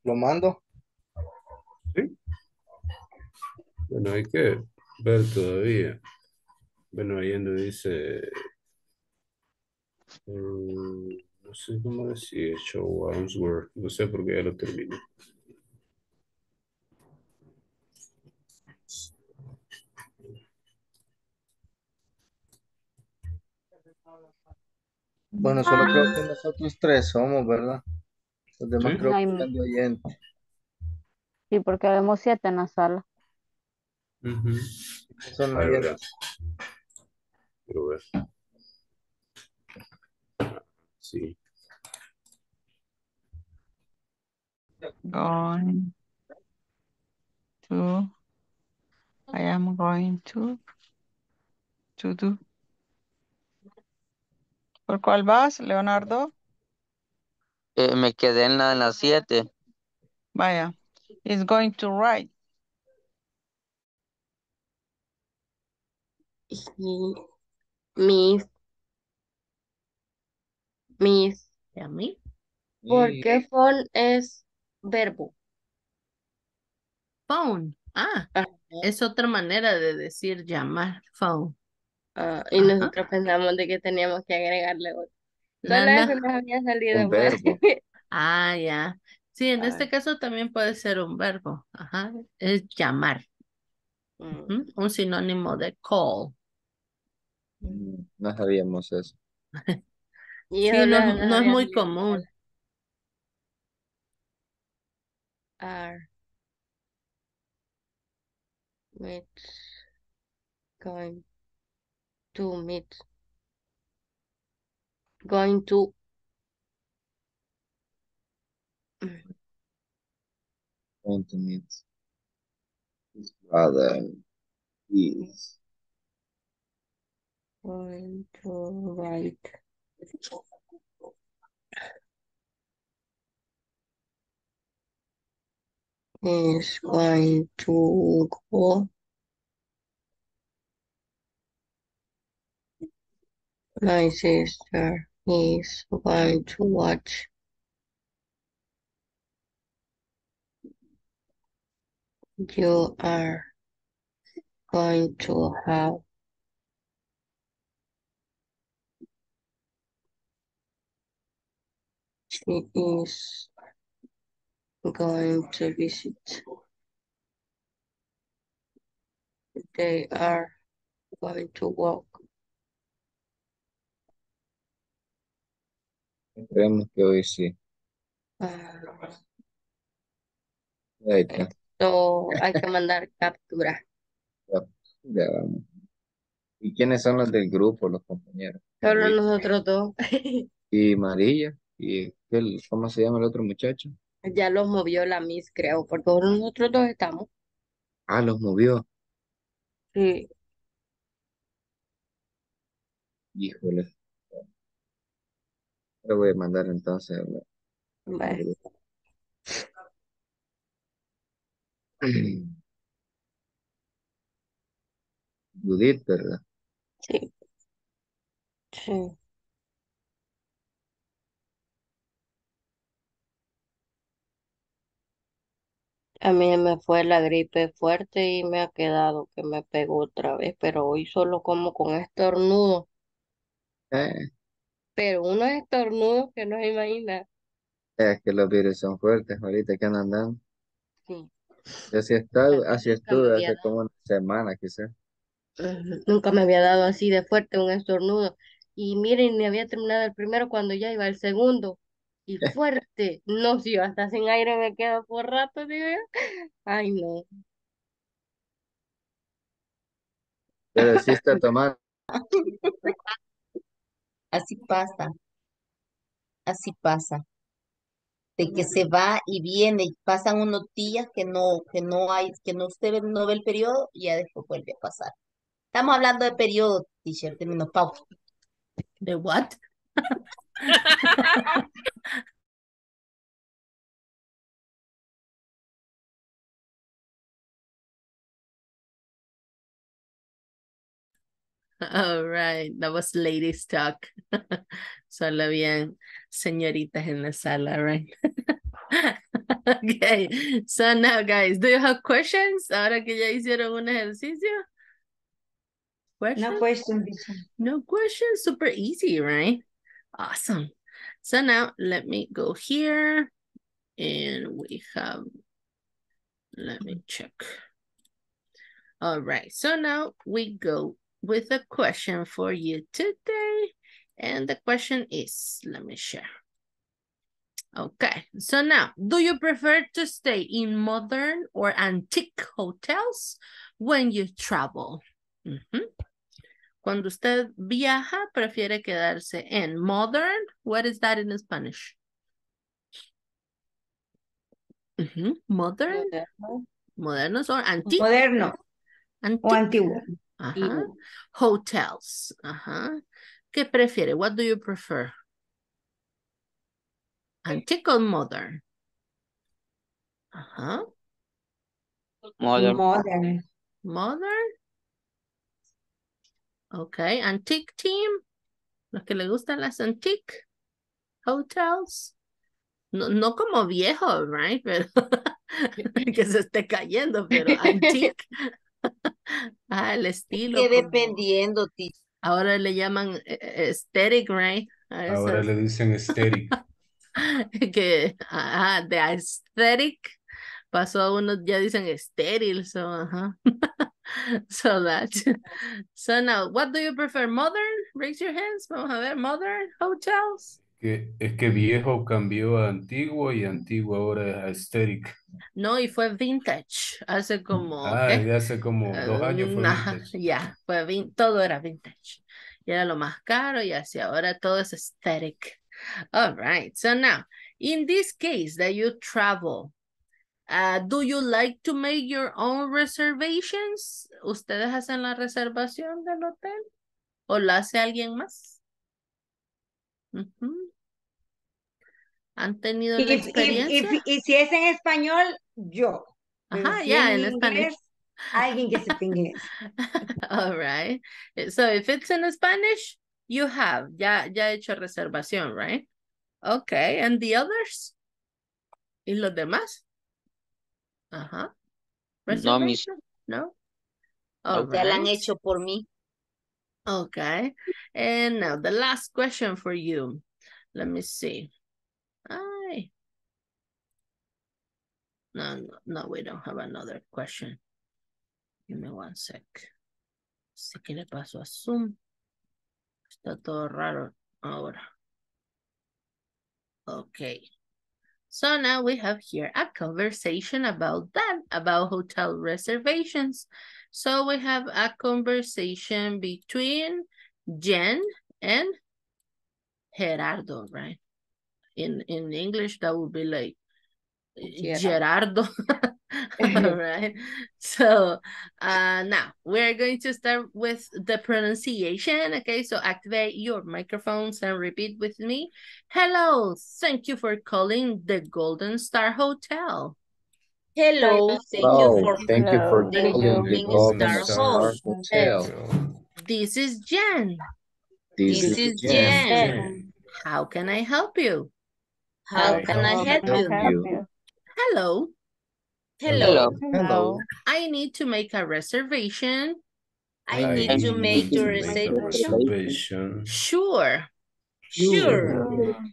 ¿Lo mando? Sí. Bueno, hay que ver todavía. Bueno, ahí no dice... no sé cómo decir show Answer. No sé porque ya lo terminé. Bueno, solo creo que nosotros tres somos, ¿verdad? Los demás creo que están de oyente. Sí, porque vemos 7 en la sala. Son oyentes. Quiero ver. Sí. I am going to do. ¿Por cuál vas, Leonardo? Me quedé en la 7. Vaya. Is going to write. Miss. Porque phone es verbo. Phone. Es otra manera de decir llamar. Phone. Y nosotros pensamos de que teníamos que agregarle otro. Solo eso nos había salido. Un verbo. Sí, en este caso también puede ser un verbo. Es llamar. Un sinónimo de call. No sabíamos eso. Sí, no es muy común. Going to meet. brother is going to write is going to go my sister is going to watch you are going to have she is going to visit they are going to walk tendremos que hoy sí ahí está. So, hay que mandar captura. Ya vamos. ¿Y quiénes son los del grupo, los compañeros? Solo nosotros dos. Y María. ¿Y cómo se llama el otro muchacho? Ya los movió la Miss, creo, porque nosotros dos estamos. Ah, los movió. Sí. Híjole. Le voy a mandar entonces. Vale. Judith, ¿verdad? Sí. Sí. A mí me fue la gripe fuerte y me ha quedado que me pegó otra vez, pero hoy solo como con estornudo. Pero unos estornudos que no se imagina. Es que los virus son fuertes ahorita que andan dando. Sí. Así estuve hace como una semana quizás. Nunca me había dado así de fuerte un estornudo. Y miren, me había terminado el primero cuando ya iba el segundo. Y fuerte. No, si yo hasta sin aire me quedo por rato, digo yo. Ay, no. Pero sí está tomando. Así pasa. Así pasa. De que se va y viene y pasan unos días que no usted no ve el periodo y ya después vuelve a pasar. Estamos hablando de periodo, teacher, de menopausia. ¿De what? All right, that was ladies talk. Solo habían señoritas en la sala, right? Okay, so now guys, do you have questions? Ahora que ya hicieron un ejercicio. Questions? No questions. No questions, super easy, right? Awesome. So now let me go here and we have, let me check. All right, so now we go with a question for you today. And the question is, let me share. Okay, so now, do you prefer to stay in modern or antique hotels when you travel? Cuando usted viaja, prefiere quedarse en modern. What is that in Spanish? Modern. Modernos or antique? Moderno. Antique. O antiguo. Hotels. ¿Qué prefiere? What do you prefer? Antique or modern? Modern. Modern. Modern. Okay, antique team. Los que le gustan las antique hotels. No, no como viejo, right? Pero que se esté cayendo, pero antique. El estilo. Es que dependiendo, tío. Ahora le llaman aesthetic, right? Ahora le dicen aesthetic. Que, de aesthetic pasó a unos ya dicen estéril, so, so that. So now, what do you prefer, modern? Raise your hands, vamos a ver, modern hotels. Es que viejo cambió a antiguo y antiguo ahora es aesthetic. No, y fue vintage, hace como... hace como 2 años fue vintage. Todo era vintage. Y era lo más caro y así, ahora todo es aesthetic. All right, so now, in this case that you travel, Do you like to make your own reservations? ¿Ustedes hacen la reservación del hotel? ¿O la hace alguien más? Uh-huh. ¿Han tenido la experiencia? Y si es en español, yo. Ajá, si yeah, en español. I think it's in English. All right. So if it's in Spanish, you have. Ya he hecho reservación, right? Okay. And the others? ¿Y los demás? Ajá. No, mis... No? All right. Ya la han hecho por mí. Okay. And now the last question for you. Let me see. Ay. No, we don't have another question. Give me one sec. Sé que le paso a Zoom. Está todo raro ahora. Okay. So now we have here a conversation about that, about hotel reservations. So we have a conversation between Jen and Gerardo, right? In English, that would be like Gerardo. All right. So now we're going to start with the pronunciation. Okay, so activate your microphones and repeat with me. Hello, thank you for calling the Golden Star Hotel. Hello, thank you for calling the Golden Star Hotel. This is Jen. This is Jen. How can I help you? How can I help you? Hello. I need to make a reservation. I need to make your reservation. Sure.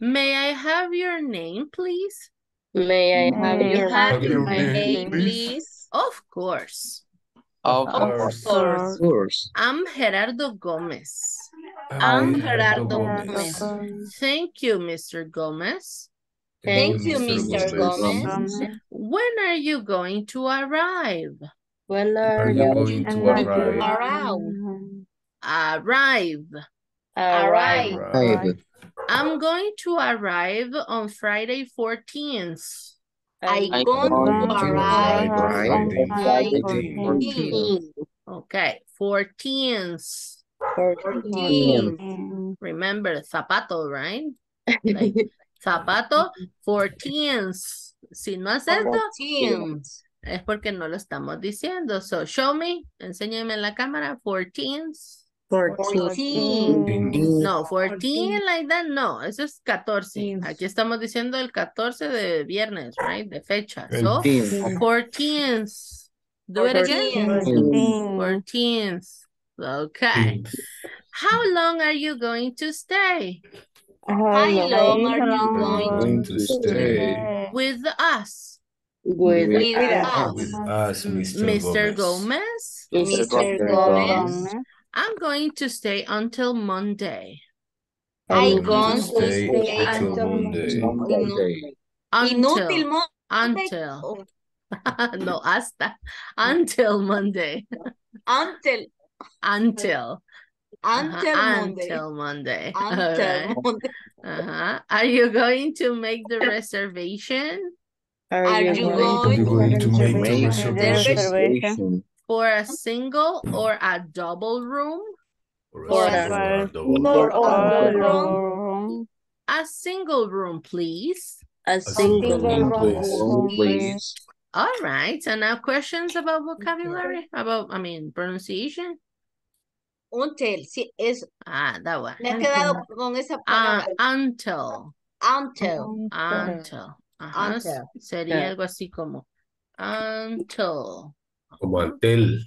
May I have your name, please? May I have your name, please? Of course. I'm Gerardo Gómez. I'm Gerardo Gómez. Thank you, Mr. Gómez. Thank you, Mr. Gómez. When are you going to arrive? Arrive. I'm going to arrive on Friday 14th. I'm going to arrive on Friday 14th. Okay, 14th. Remember, zapato, right? Like, zapato, 14th. Si no haces esto, es porque no lo estamos diciendo. So, show me, enséñame en la cámara, 14th. No, 14 like that, no, eso es 14. Aquí estamos diciendo el 14 de viernes, right, de fecha. So, 14th. Do it again. 14th. Okay. How long are you going to stay? How long are you going to stay? With us, Mr. Gómez. I'm going to stay until Monday. Until Monday. Uh-huh. Are you going to make the reservation? Are you going to make the reservation? For a single or a double room? For a double room. A single room, please. A single room, please. All right. So now questions about vocabulary, pronunciation. Until, sí, eso. Ah, that one. Me he quedado con esa palabra. Until. Ajá. Until. Sería algo así como until. Como until.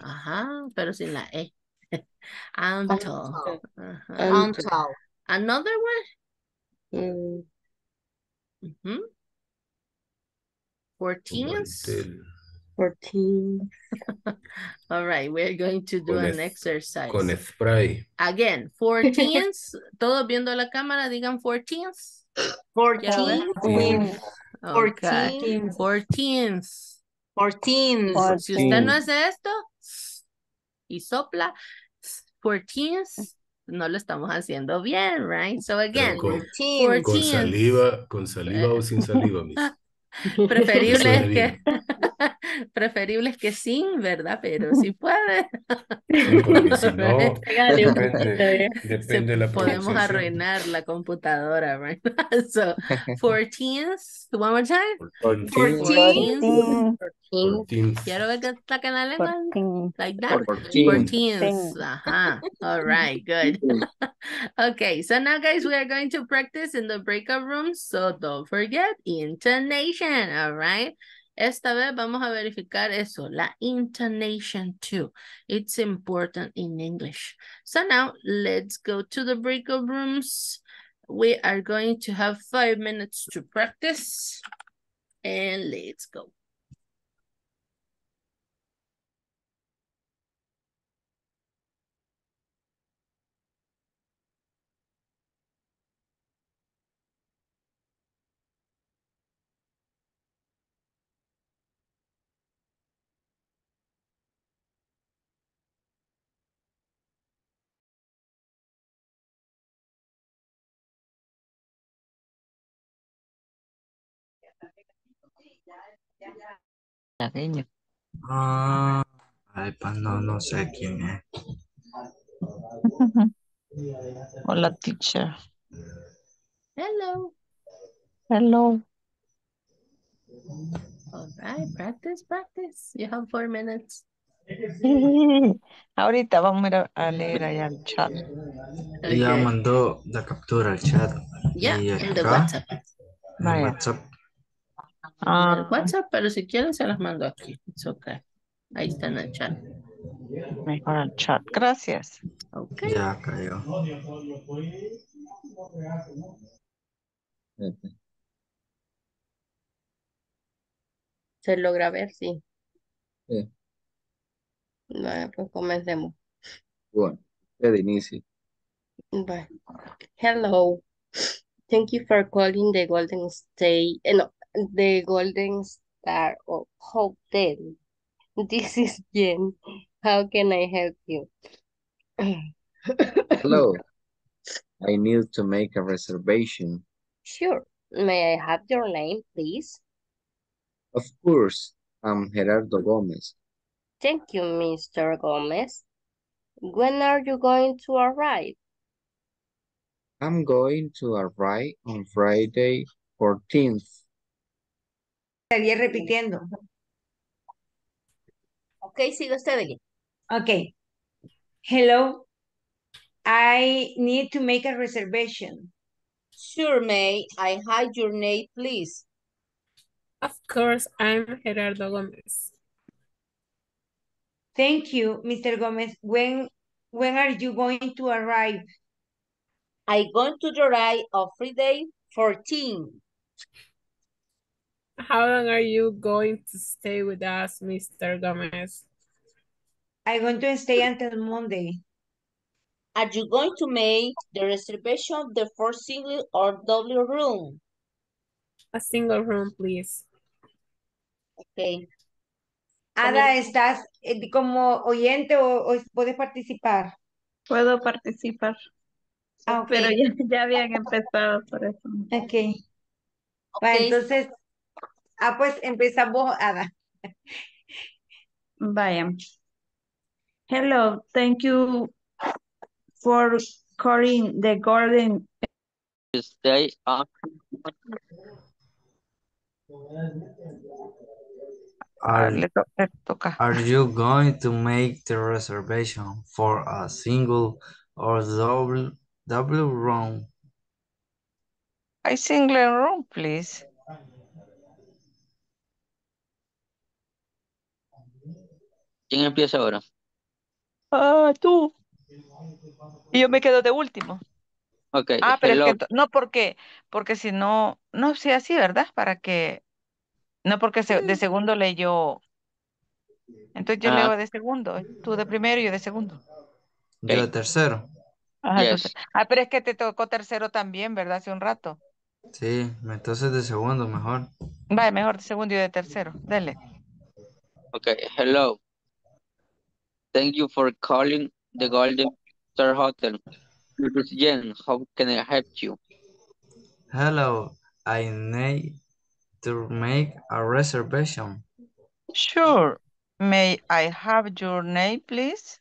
Ajá, pero sin la E. Until. Ajá. Until. Another one? 14th. 14. All right, we're going to do an exercise. Con spray. Again, 14th. Todos viendo la cámara, digan 14th. 14th. Si usted no hace esto y sopla, 14th. No lo estamos haciendo bien, right? So again, 14th. Con saliva o sin saliva, mis. Preferible preferible es que sin, ¿verdad? Pero si puede. Sí, porque si no, depende de la podemos arruinar la computadora, right? So, 14th, one more time. 14th. Quiero ver que saquen la lengua. Like that. 14th. Ajá. All right, good. Okay, so now, guys, we are going to practice in the breakout rooms. So don't forget intonation, all right? Esta vez vamos a verificar eso, la intonation too. It's important in English. So now, let's go to the breakout rooms. We are going to have 5 minutes to practice. And let's go. Ah, ay, pues no sé quién es. Hola, teacher. Hello. Hello. All right, practice. You have 4 minutes. Ahorita vamos a ir a leer allá el chat. Okay. Ya mandó la captura al chat. Yeah, en el WhatsApp. Vaya. WhatsApp. Ah, WhatsApp, pero si quieren se las mando aquí. It's okay. Ahí está en el chat. Mejor el chat. Gracias. Okay. Ya cayó. Se logra ver, sí. Sí. Bueno, pues comencemos. Bueno, usted inicie. Bueno. Hello. Thank you for calling the Golden Star Hotel. This is Jen. How can I help you? Hello. I need to make a reservation. Sure. May I have your name, please? Of course. I'm Gerardo Gómez. Thank you, Mr. Gómez. When are you going to arrive? I'm going to arrive on Friday 14th. Seguí repitiendo. Ok, sigue usted aquí. Ok. Hello. I need to make a reservation. Sure, may I have your name, please? Of course, I'm Gerardo Gómez. Thank you, Mr. Gómez. When are you going to arrive? I'm going to arrive on Friday 14th. How long are you going to stay with us, Mr. Gómez? I'm going to stay until Monday. Are you going to make the reservation of the first single or double room? A single room, please. Okay. Ada, ¿estás como oyente o puedes participar? Puedo participar. Ah, okay. Pero ya habían empezado por eso. Okay. Bueno, entonces... Ah, pues empezamos, Ada. Vaya. Hello, thank you for calling the Golden Stay up. Are you going to make the reservation for a single or double room? A single room, please. ¿Quién empieza ahora? Ah, tú. Y yo me quedo de último. Okay. Ah, pero hello. Es que no, porque si no, no sea así, ¿verdad? Para que, no porque de segundo leyó. Entonces yo leo de segundo, tú de primero y yo de segundo. Okay. Yo de tercero. Ajá, yes. Entonces, pero es que te tocó tercero también, ¿verdad? Hace un rato. Sí, entonces de segundo mejor. Vale, mejor de segundo y de tercero, dale. Okay, hello. Thank you for calling the Golden Star Hotel. This is Jen. How can I help you? Hello. I need to make a reservation? Sure. May I have your name, please?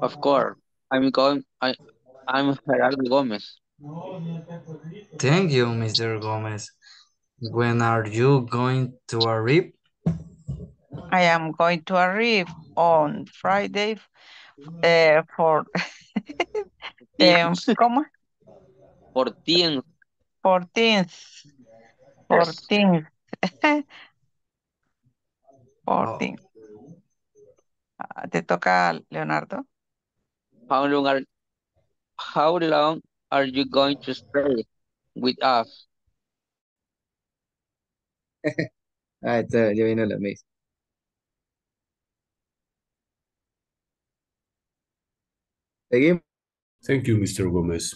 Of course. I'm Gerardo Gómez. Thank you, Mr. Gómez. When are you going to arrive? I am going to arrive on Friday for 14th. 14th. 14th. Te toca, Leonardo. How long are you going to stay with us? I tell you, let me. Again. Thank you, Mr. Gómez.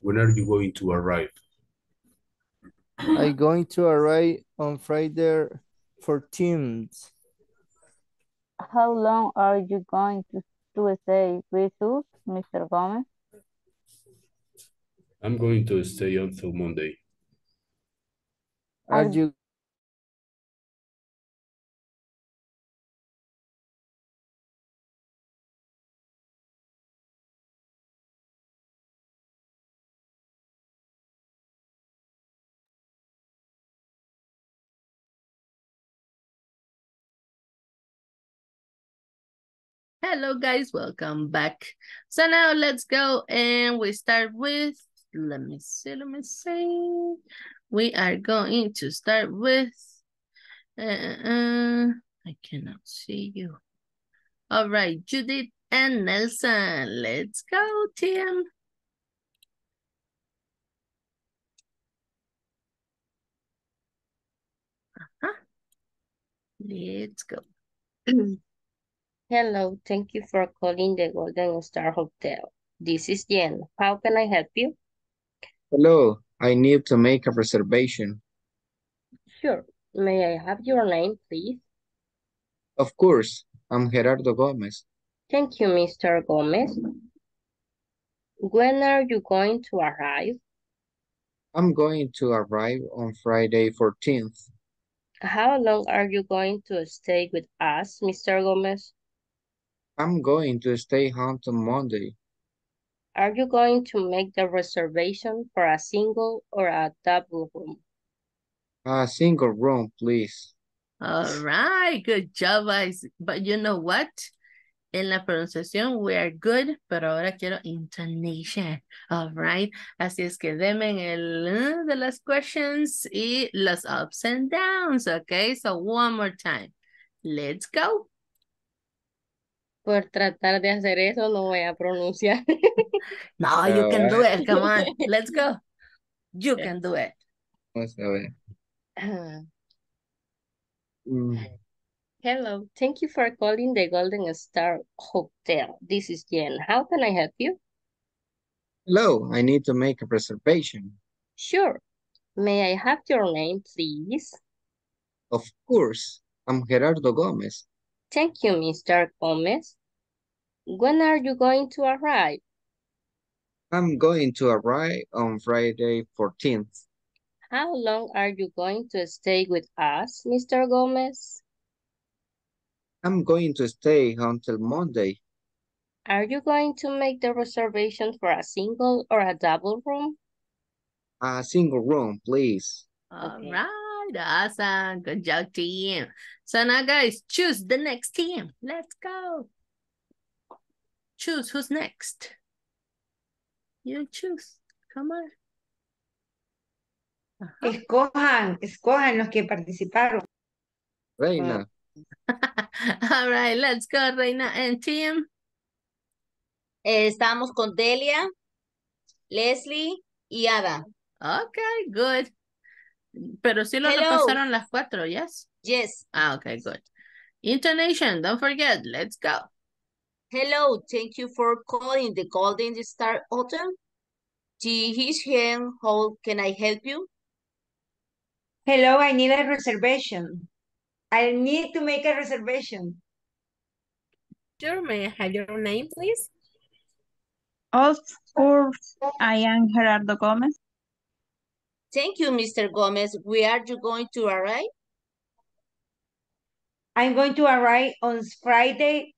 When are you going to arrive? I'm going to arrive on Friday 14th. How long are you going to stay with us, Mr. Gómez? I'm going to stay until Monday. Are you? Hello guys, welcome back. So now let's go and we start with, let me see. We are going to start with, I cannot see you. All right, Judith and Nelson. Let's go, team. Let's go. Hello, thank you for calling the Golden Star Hotel. This is Jen. How can I help you? Hello, I need to make a reservation. Sure. May I have your name, please? Of course. I'm Gerardo Gómez. Thank you, Mr. Gómez. When are you going to arrive? I'm going to arrive on Friday 14th. How long are you going to stay with us, Mr. Gómez? I'm going to stay home till Monday. Are you going to make the reservation for a single or a double room? A single room, please. All right, good job, guys. But you know what? En la pronunciación, we are good, pero ahora quiero intonation. All right. Así es que denme el de las questions y los ups and downs, okay? So one more time. Let's go. Por tratar de hacer eso, no voy a pronunciar. No, you can do it. Come on. Let's go. You can do it. Vamos a ver. Hello. Thank you for calling the Golden Star Hotel. This is Jen. How can I help you? Hello. I need to make a reservation. Sure. May I have your name, please? Of course. I'm Gerardo Gómez. Thank you, Mr. Gómez. When are you going to arrive? I'm going to arrive on Friday 14th. How long are you going to stay with us, Mr. Gómez? I'm going to stay until Monday. Are you going to make the reservation for a single or a double room? A single room, please. All right. Awesome. Good job, team. So now, guys, choose the next team. Let's go. Choose who's next. You choose. Come on. Escojan los que participaron. Reina. All right, let's go, Reina and team. Estamos con Delia, Leslie y Ada. Okay, good. Pero sí lo repasaron las cuatro, yes? Yes. Ah, okay, good. Intonation, don't forget. Let's go. Hello, thank you for calling the Golden Star Hotel. How can I help you? Hello, I need a reservation. I need to make a reservation. Sure, may I have your name, please? Of course, I am Gerardo Gómez. Thank you, Mr. Gomez. Where are you going to arrive? I'm going to arrive on Friday,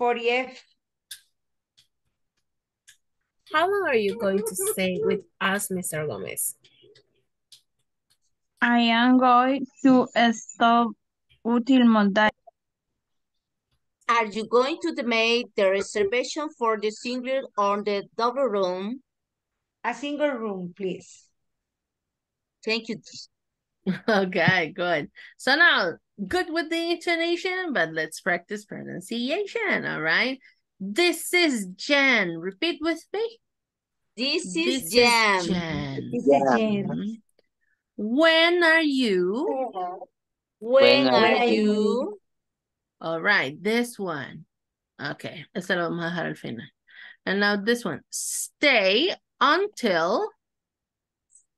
40th. How long are you going to stay with us, Mr. Gomez? I am going to stop until Monday. Are you going to make the reservation for the single or the double room? A single room, please. Thank you. Okay, good. So now, good with the intonation, but let's practice pronunciation, all right? This is Jen. Repeat with me. This is Jen. This is Jen. When are you? All right, this one. Okay, esta lo vamos a dejar al final. And now this one. Stay until.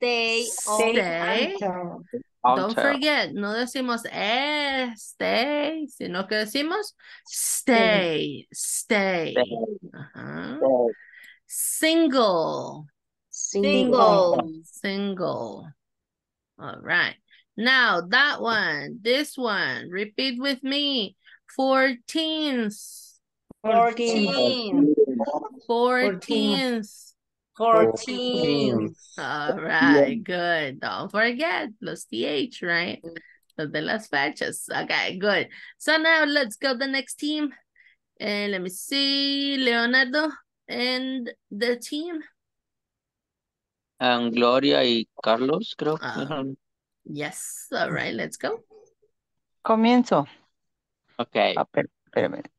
Don't forget, no decimos stay, sino que decimos stay. Uh-huh. Single. All right. Now that one, this one, repeat with me. 14. All right, good. Don't forget los th, right? Los de las fechas. Okay, good. So now let's go to the next team. And let me see, Leonardo and the team. And Gloria y Carlos, creo. Yes. All right, let's go. Comienzo. Okay.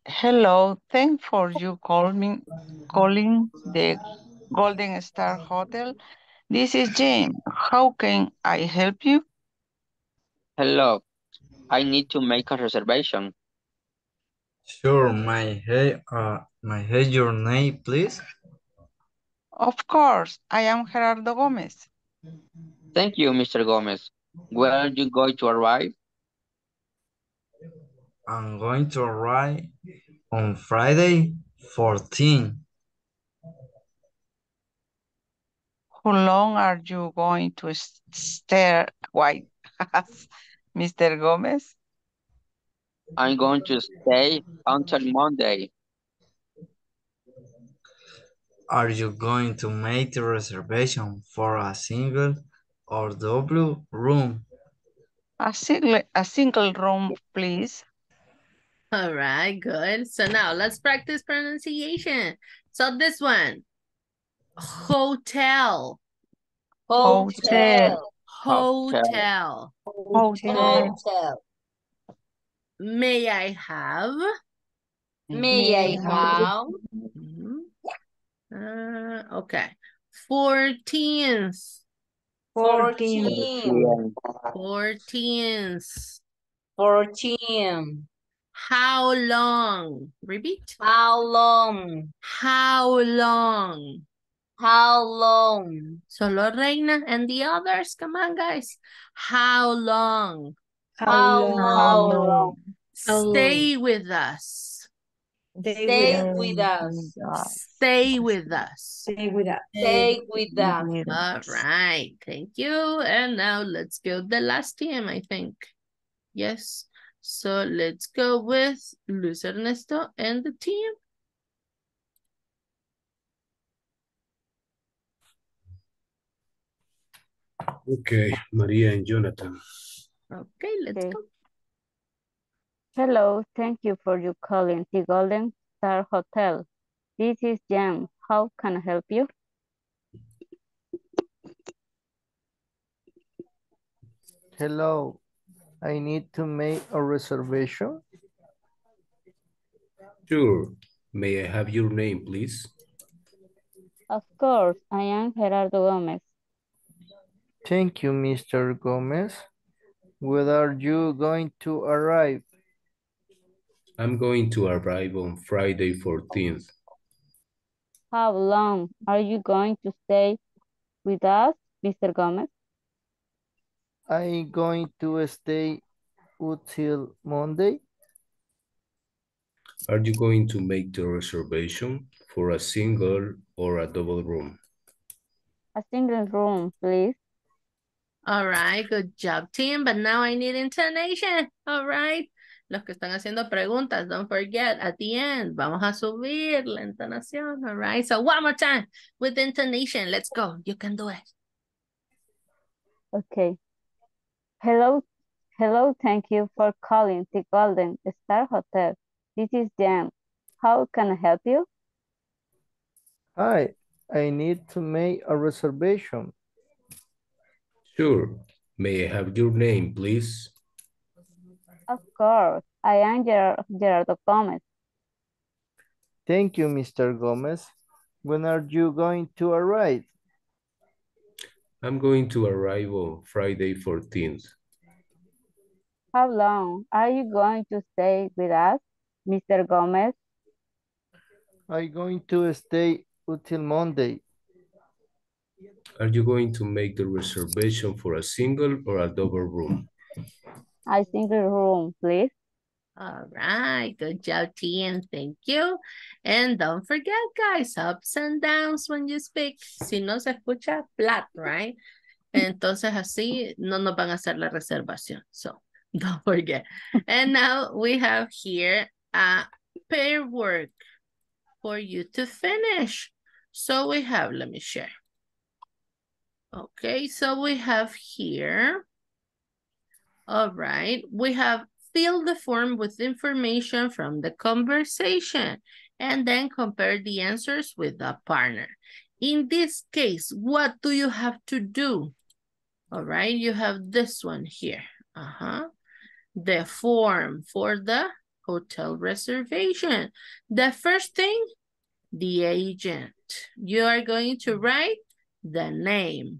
Hello. Thanks for you calling the Golden Star Hotel. This is Jane. How can I help you? Hello. I need to make a reservation. Sure. May I have your name, please? Of course. I am Gerardo Gómez. Thank you, Mr. Gómez. Where are you going to arrive? I'm going to arrive on Friday, 14th. How long are you going to stay with us, Mr. Gomez? I'm going to stay until Monday. Are you going to make the reservation for a single or double room? A single room, please. All right, good. So now let's practice pronunciation. So this one. Hotel. May I have? Okay. 14th. How long? How long? Solo Reina and the others. Come on, guys. How long? Stay with us. All right. Thank you. And now let's go the last team, I think. Yes. So let's go with Luis Ernesto and the team. Okay, Maria and Jonathan. Okay, let's go. Hello, thank you for your calling the Golden Star Hotel. This is Jen. How can I help you? Hello, I need to make a reservation. Sure. May I have your name, please? Of course, I am Gerardo Gómez. Thank you, Mr. Gomez. When are you going to arrive? I'm going to arrive on Friday, 14th. How long are you going to stay with us, Mr. Gomez? I'm going to stay until Monday. Are you going to make the reservation for a single or a double room? A single room, please. All right, good job, team. But now I need intonation. All right. Los que están haciendo preguntas, don't forget, at the end, vamos a subir la entonación. All right. So one more time with intonation. Let's go. You can do it. Okay. Hello. Hello. Thank you for calling the Golden Star Hotel. This is Jen. How can I help you? Hi. I need to make a reservation. Sure. May I have your name, please? Of course. I am Gerardo Gómez. Thank you, Mr. Gómez. When are you going to arrive? I'm going to arrive on Friday 14th. How long are you going to stay with us, Mr. Gómez? I'm going to stay until Monday. Are you going to make the reservation for a single or a double room? A single room, please. All right. Good job, team. Thank you. And don't forget, guys, ups and downs when you speak. Si no se escucha, flat, right? Entonces así no nos van a hacer la reservación. So don't forget. And now we have here a pair work for you to finish. So we have, let me share. Okay, so we have here, all right, we have fill the form with information from the conversation and then compare the answers with a partner. In this case, what do you have to do? All right, you have this one here, the form for the hotel reservation. The first thing, the agent. You are going to write the name,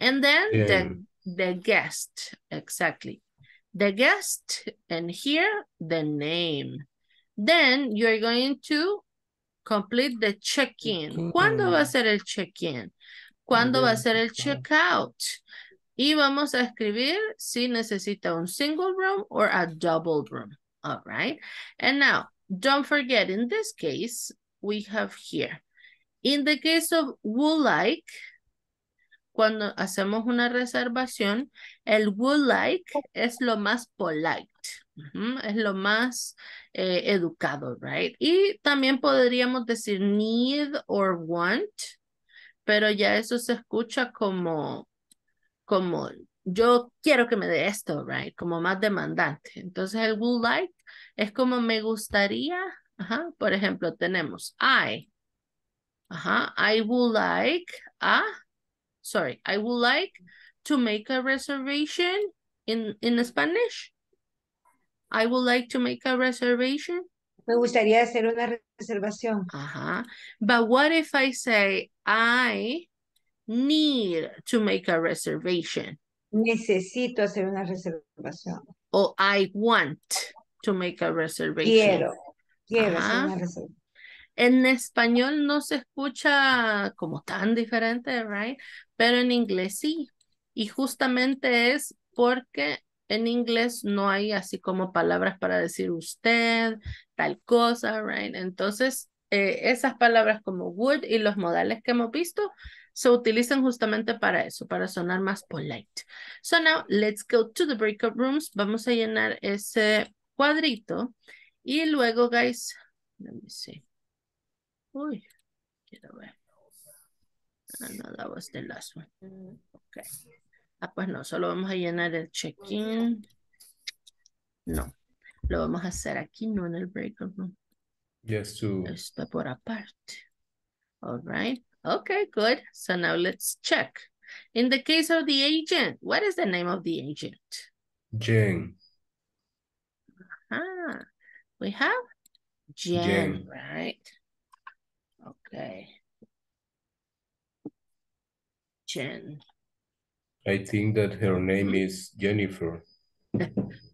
and then the guest, exactly. The guest, and here, the name. Then you're going to complete the check-in. ¿Cuándo va a ser el check-in? ¿Cuándo va a ser el check-out? Y vamos a escribir si necesita un single room or a double room. All right. And now, don't forget, in this case, we have here. In the case of would like, cuando hacemos una reservación, el would like es lo más polite, es lo más educado, right? Y también podríamos decir need or want, pero ya eso se escucha como, yo quiero que me dé esto, right? Como más demandante. Entonces el would like es como me gustaría, por ejemplo, tenemos I. I would like to make a reservation in Spanish. I would like to make a reservation. Me gustaría hacer una reservación. But what if I say I need to make a reservation? Necesito hacer una reservación. Or I want to make a reservation. Quiero hacer una reservación. En español no se escucha como tan diferente, right? Pero en inglés sí. Y justamente es porque en inglés no hay así como palabras para decir usted, tal cosa, right? Entonces, esas palabras como would y los modales que hemos visto se utilizan justamente para eso, para sonar más polite. So now, let's go to the breakout rooms. Vamos a llenar ese cuadrito. Y luego, guys, let me see. Uy, quiero ver. Ah, no, that was the last one. Okay. Ah, pues no, solo vamos a llenar el check-in. No, lo vamos a hacer aquí, no en el breakout room. Yes, too. Está por aparte. All right. Okay, good. So now let's check. In the case of the agent, what is the name of the agent? Jen. We have Jen, right? Okay. Jen. I think that her name is Jennifer.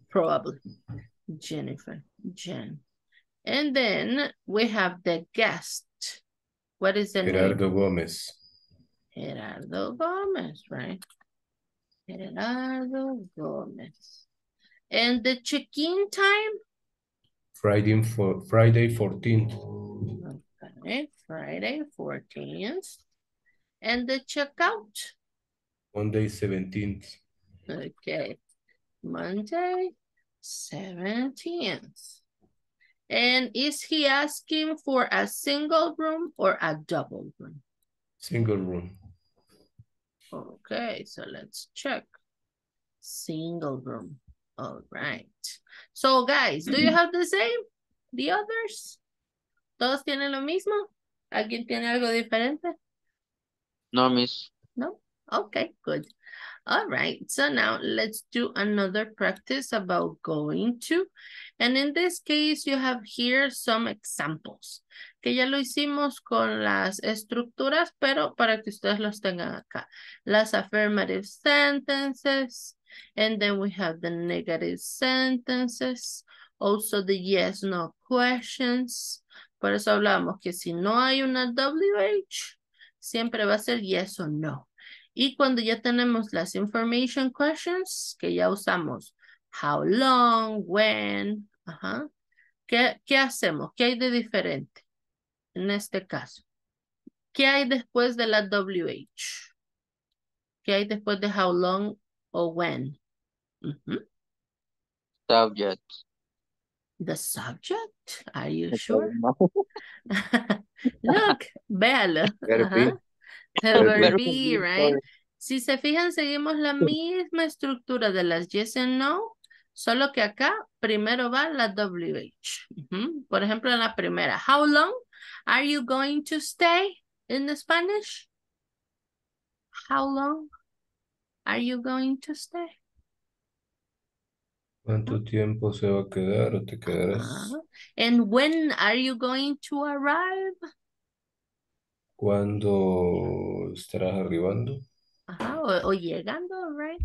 Probably. Jennifer. Jen. And then we have the guest. What is the name? Gerardo Gómez. Gerardo Gómez, right? Gerardo Gómez. And the check-in time? Friday 14th. Friday 14th. And the checkout? Monday, 17th. Okay. Monday, 17th. And is he asking for a single room or a double room? Single room. Okay, so let's check. Single room. All right. So guys, do you have the same? The others? ¿Todos tienen lo mismo? ¿Alguien tiene algo diferente? No, miss. No? Okay, good. All right, so now let's do another practice about going to. And in this case, you have here some examples. Que ya lo hicimos con las estructuras, pero para que ustedes los tengan acá. Las affirmative sentences. And then we have the negative sentences. Also the yes, no questions. Por eso hablamos que si no hay una WH, siempre va a ser yes o no. Y cuando ya tenemos las information questions, que ya usamos how long, when, ¿Qué hacemos? ¿Qué hay de diferente en este caso? ¿Qué hay después de la WH? ¿Qué hay después de how long o when? Subject. The subject? Are you sure? Look, véalo. The verb be, right? Si se fijan, seguimos la misma estructura de las yes and no, solo que acá primero va la WH. Por ejemplo, en la primera, how long are you going to stay in the Spanish? How long are you going to stay? ¿Cuánto tiempo se va a quedar o te quedarás? And when are you going to arrive? ¿Cuándo estarás arribando? O llegando, right?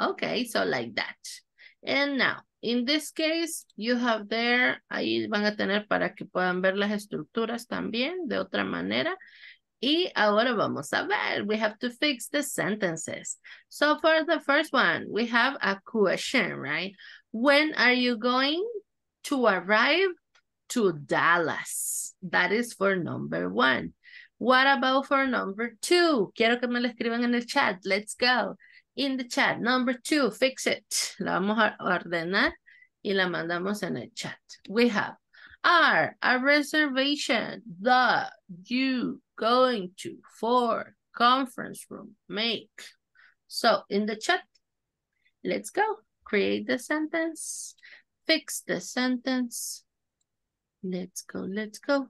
Okay, so like that. And now, in this case, you have there, ahí van a tener para que puedan ver las estructuras también de otra manera. Y ahora vamos a ver. We have to fix the sentences. So for the first one, we have a question, right? When are you going to arrive to Dallas? That is for number one. What about for number two? Quiero que me lo escriban en el chat. Let's go. In the chat. Number two, fix it. La vamos a ordenar y la mandamos en el chat. We have are a reservation. The, you, going to, for, conference room, make. So in the chat, let's go. Create the sentence. Fix the sentence. Let's go, let's go.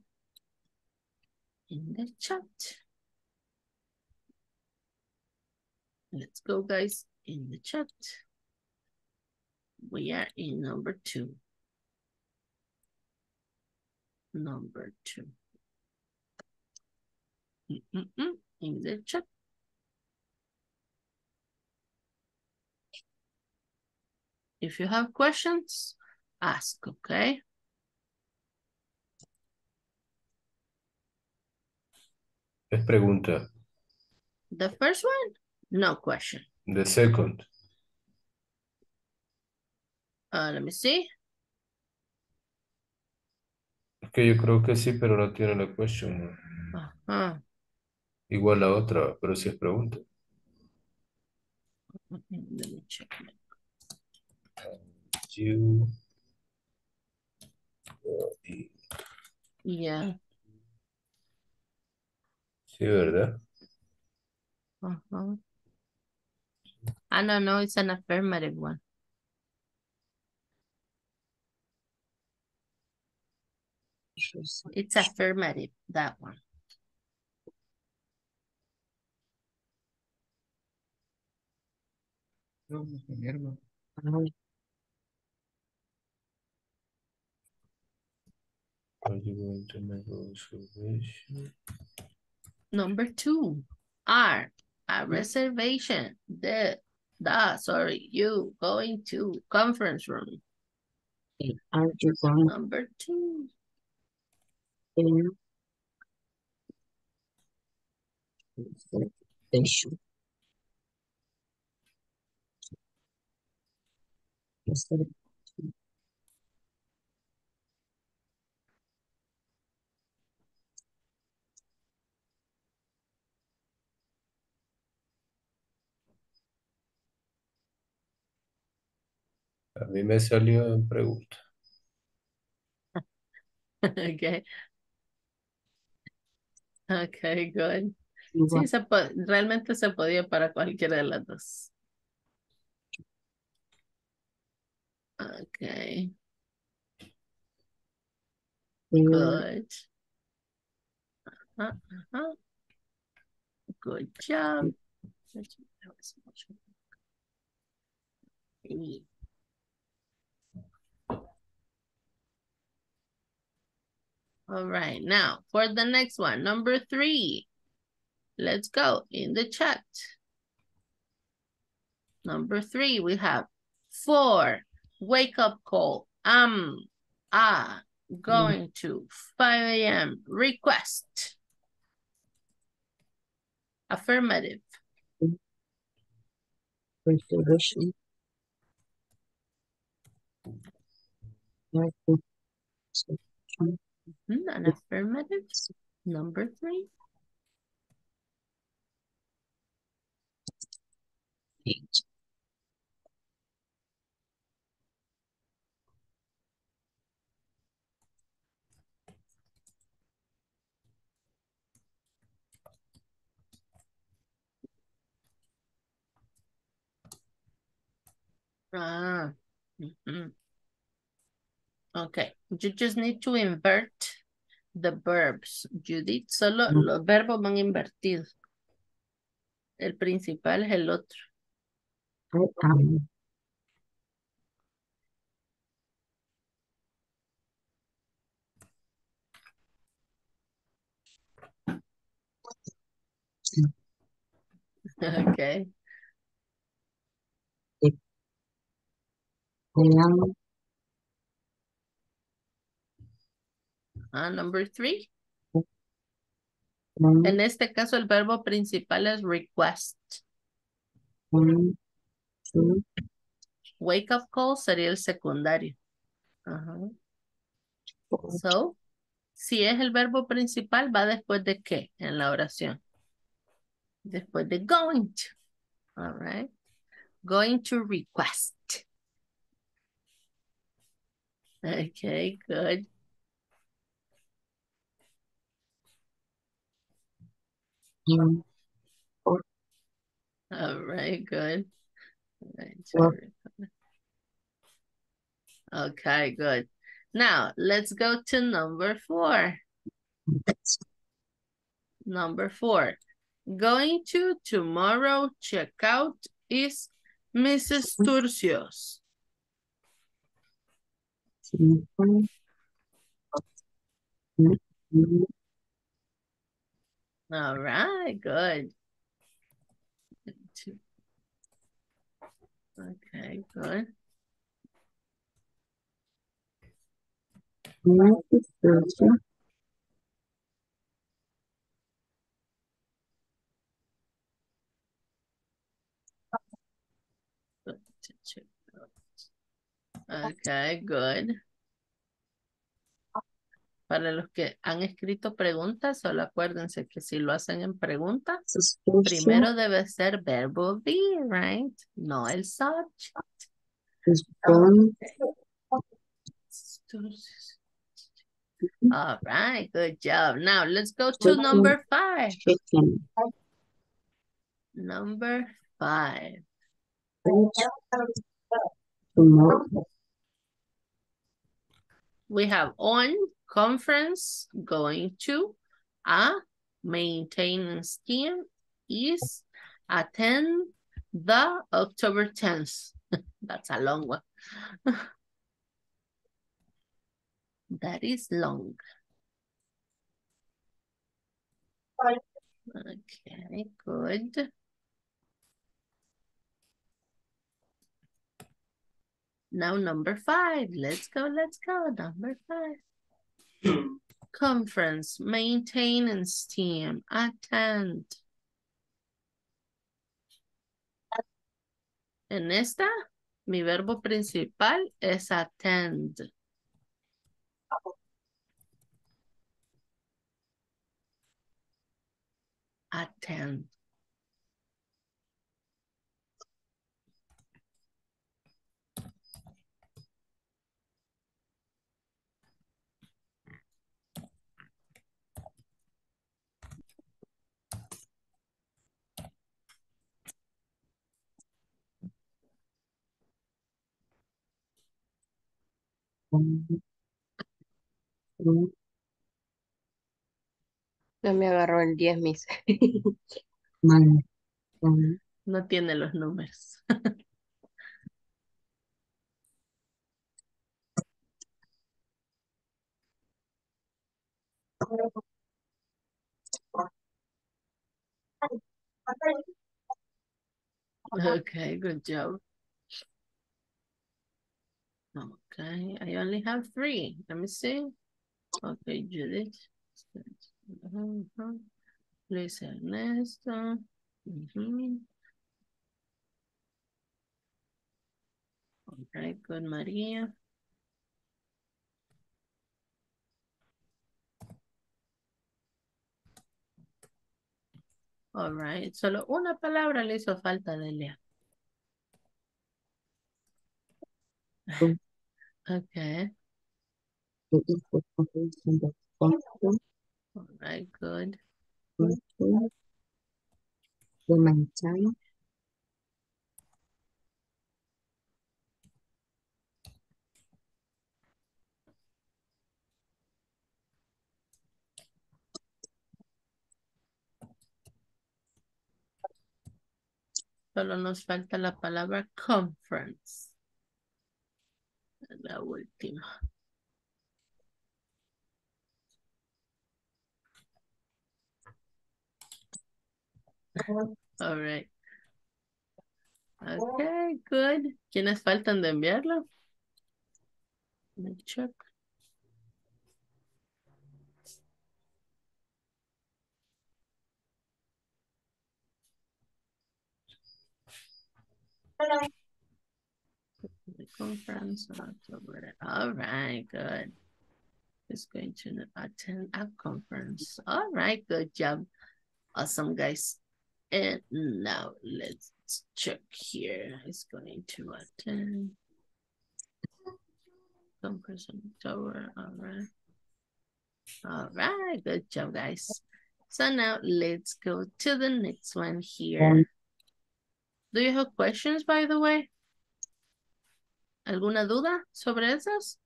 In the chat. Let's go, guys, in the chat. We are in number two. Number two. In the chat. If you have questions, ask, okay? Es pregunta. The first one? No question. The second. Let me see. Es que yo creo que sí, pero no tiene la question. Igual la otra, pero sí es pregunta. Let me check. You... Yeah. Sí, ¿verdad? I don't know, it's an affirmative one. It's affirmative, that one. Are you going to make a reservation? Number two, are a reservation. You going to conference room. Are you going? Number two. mí me salió en pregunta. Okay. Okay, good. Sí, realmente se podía para cualquiera de las dos. Okay. Good. Good job. All right, now for the next one, number 3. Let's go in the chat. Number 3, we have 4, wake up call, going to 5 AM, request. Affirmative. Restoration. An affirmative. Number 3. Okay, you just need to invert the verbs, Judith. Solo los verbos van invertidos. El principal es el otro. Okay. Number 3. En este caso el verbo principal es request. Wake up call sería el secundario. So, si es el verbo principal, va después de qué en la oración. Después de going to. All right. Going to request. Okay, good. All right, good. All right, okay, good. Now, let's go to number 4. Number 4. Going to tomorrow checkout is Mrs. Turcios. All right, good. Okay, good. Okay, good. Para los que han escrito preguntas, solo acuérdense que si lo hacen en preguntas, primero debe ser verbo be, right? No el subject. Okay. All right, good job. Now let's go to number 5. Number 5. We have on, conference, going to, a maintenance team is attend the October 10th. That's a long one. That is long. Okay, good. Now number 5. Let's go, number 5. Conference, maintenance team, attend. En esta, mi verbo principal es attend. Attend. Mm. No me agarró el 10, mis. Vale. Mm. No tiene los números. Okay, good job. Okay, I only have 3. Let me see. Okay, Judith. Luis Ernesto. Okay, good, Maria. All right, solo una palabra le hizo falta de Lea. Okay. All right, good. Solo nos falta la palabra conference. La última. All right. Okay, good. ¿Quiénes faltan de enviarlo? Make check. Hello. The conference on October. All right, good. Just going to attend a conference. All right, good job. Awesome, guys. And now let's check here. It's going to attend conference on October. All right. All right, good job, guys. So now let's go to the next one here. Do you have questions, by the way? ¿Alguna duda sobre esas?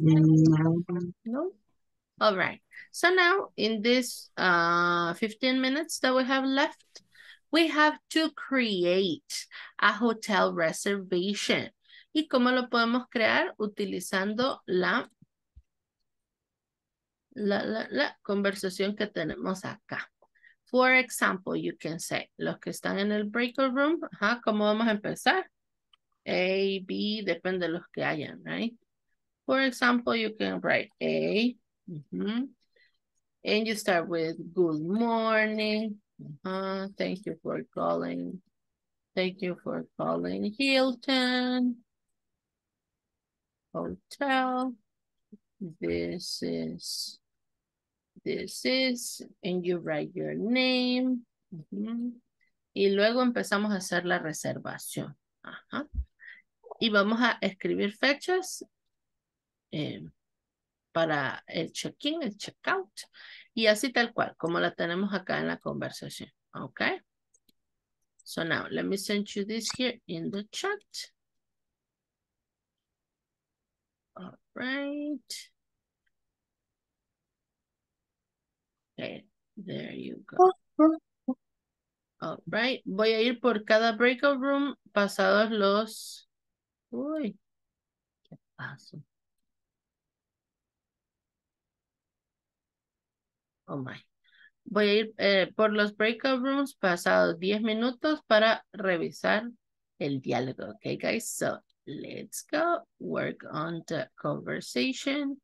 No. No? All right. So now in this 15 minutes that we have left, we have to create a hotel reservation. ¿Y cómo lo podemos crear? Utilizando la conversación que tenemos acá. For example, you can say, los que están en el breakout room, ajá, ¿cómo vamos a empezar? A, B, depende de los que hayan, right? For example, you can write A, and you start with good morning. Thank you for calling. Thank you for calling Hilton Hotel. This is, and you write your name. Y luego empezamos a hacer la reservación. Y vamos a escribir fechas para el check-in, el check-out. Y así tal cual, como la tenemos acá en la conversación. Okay. So now, let me send you this here in the chat. All right. Okay, there you go. All right. Voy a ir por cada breakout room pasados los... Uy, ¿qué pasó? Oh my. Voy a ir por los breakout rooms pasados 10 minutos para revisar el diálogo. Okay, guys, so let's go work on the conversation.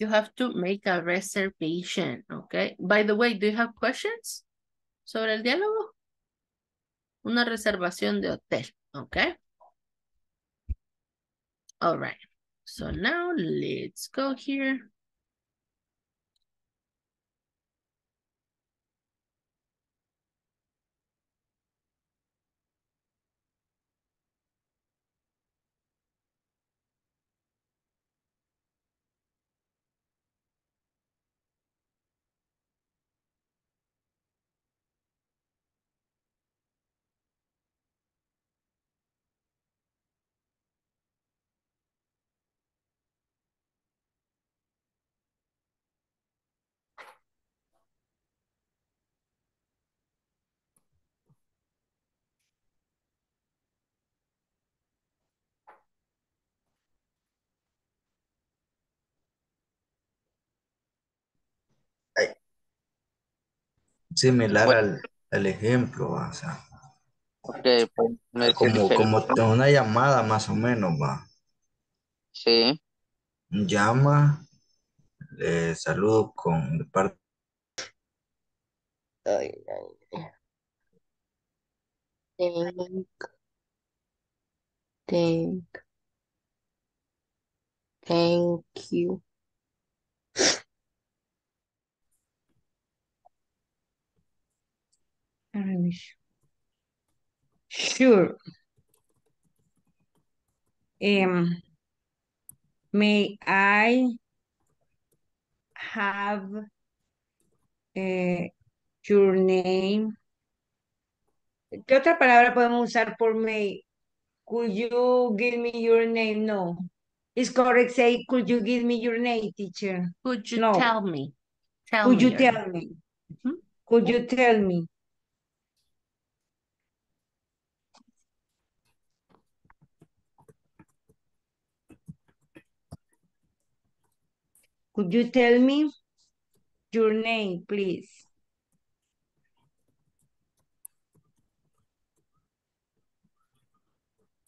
You have to make a reservation, okay? By the way, do you have questions sobre el diálogo? Una reservación de hotel, okay? All right, so now let's go here. similar Bueno, al ejemplo, va, o sea, ok, pues me decís como diferente. una llamada más o menos, va. Sí, Llama, le saludo con de parte, ay, ay, think, think, thank you. I'm sure. Um, May I have eh, your name? ¿Qué otra palabra podemos usar por may? Could you give me your name? No. It's correct say, could you give me your name, teacher? Could you No. tell me? Tell Could me you your tell me? Mhm. Could you tell me? Could you tell me your name, please?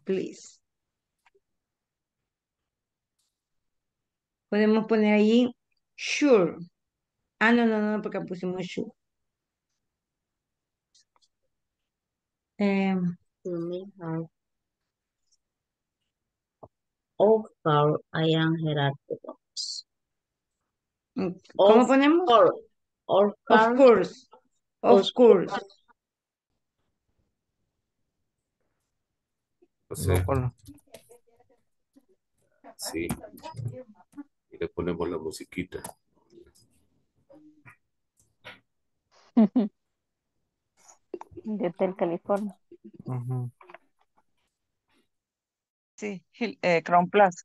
Please. Podemos poner ahí, sure. Ah, no, no, no, porque pusimos sure. Em, You may have offer. I am Gerardo Gómez. ¿Cómo Of ponemos? course, of Of course, course, of of course. course. Entonces, Hola. sí, y le ponemos la musiquita. De Hotel California. Ujú. Sí, Crown Plaza.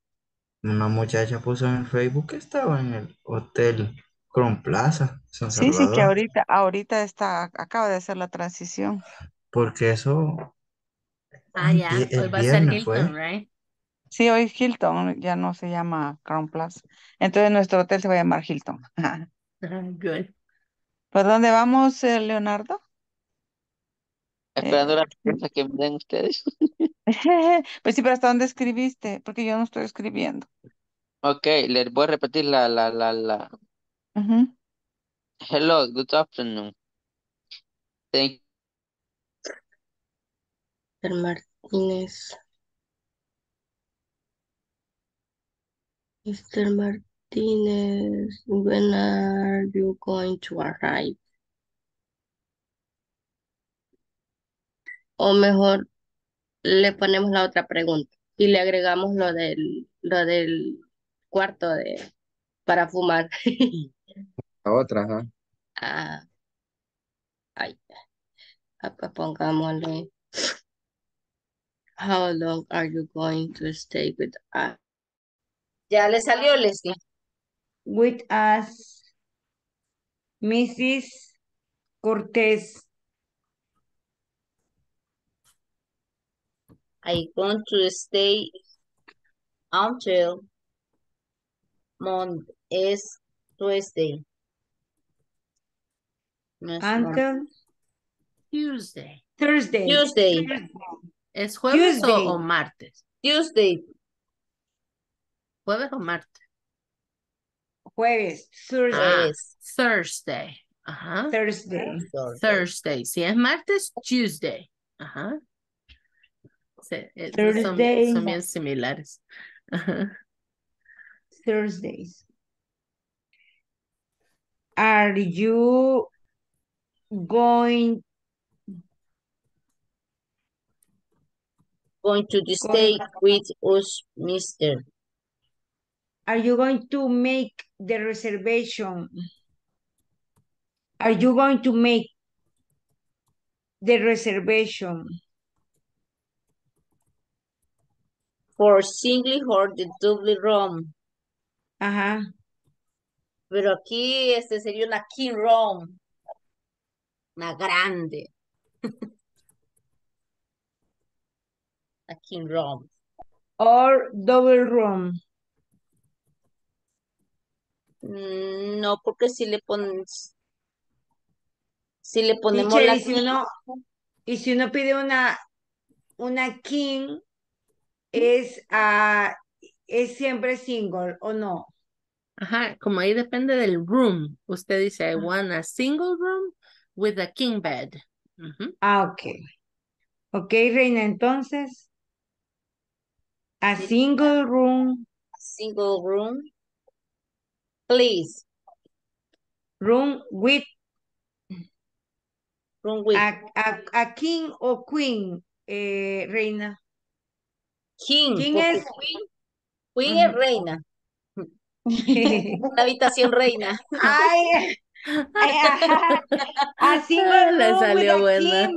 una muchacha puso en Facebook que estaba en el Hotel Crown Plaza, San Sí, que Salvador, ahorita acaba de hacer la transición. porque eso Ah, yeah. Hoy el va a ser viernes Hilton, fue. right? Sí, hoy Hilton ya no se llama Crown Plaza. Entonces nuestro hotel se va a llamar Hilton. Good. ¿Por dónde vamos, Leonardo? Eh, Esperando la respuesta que me den ustedes. Pues sí, pero ¿hasta dónde escribiste? Porque yo no estoy escribiendo. Ok, les voy a repetir la. Ujú. Hello, good afternoon. Thank Mr. Martínez, Mr. Martínez, when are you going to arrive? O mejor, le ponemos la otra pregunta y le agregamos lo del cuarto para fumar. La otra, ajá. Ah, ay, pues pongámosle, how long are you going to stay with us? Ya le salió, Leslie. With us, Mrs. Cortés. I going to stay until Monday is Tuesday. Next month. Until Tuesday. Thursday. Tuesday. ¿Es jueves o Tuesday. martes? Tuesday. ¿Jueves o martes? Jueves. Thursday. Ah, Jueves. Thursday. Ajá. Thursday. Thursday. Thursday. Si es martes, Tuesday. Ajá. Sí, Thursday. son bien similares. Ajá. Thursdays. Are you going, Going to going, stay with us, Mister. are you going to make the reservation? Are you going to make the reservation? For single or the double room. Ajá. Pero aquí sería una king room, una grande, una king room. Or double room. No, porque si le pones Si le ponemos Michelle, la y si uno pide una king, es siempre single o no. Ajá, como ahí depende del room. Usted dice, I want a single room with a king bed. Uh-huh. Ah, ok. Ok, Reina, entonces. A single room. A single room. Please. Room with. A king o queen, Reina. King. ¿Quién es? Queen es reina. La habitación reina. Ay, así no le salió buena.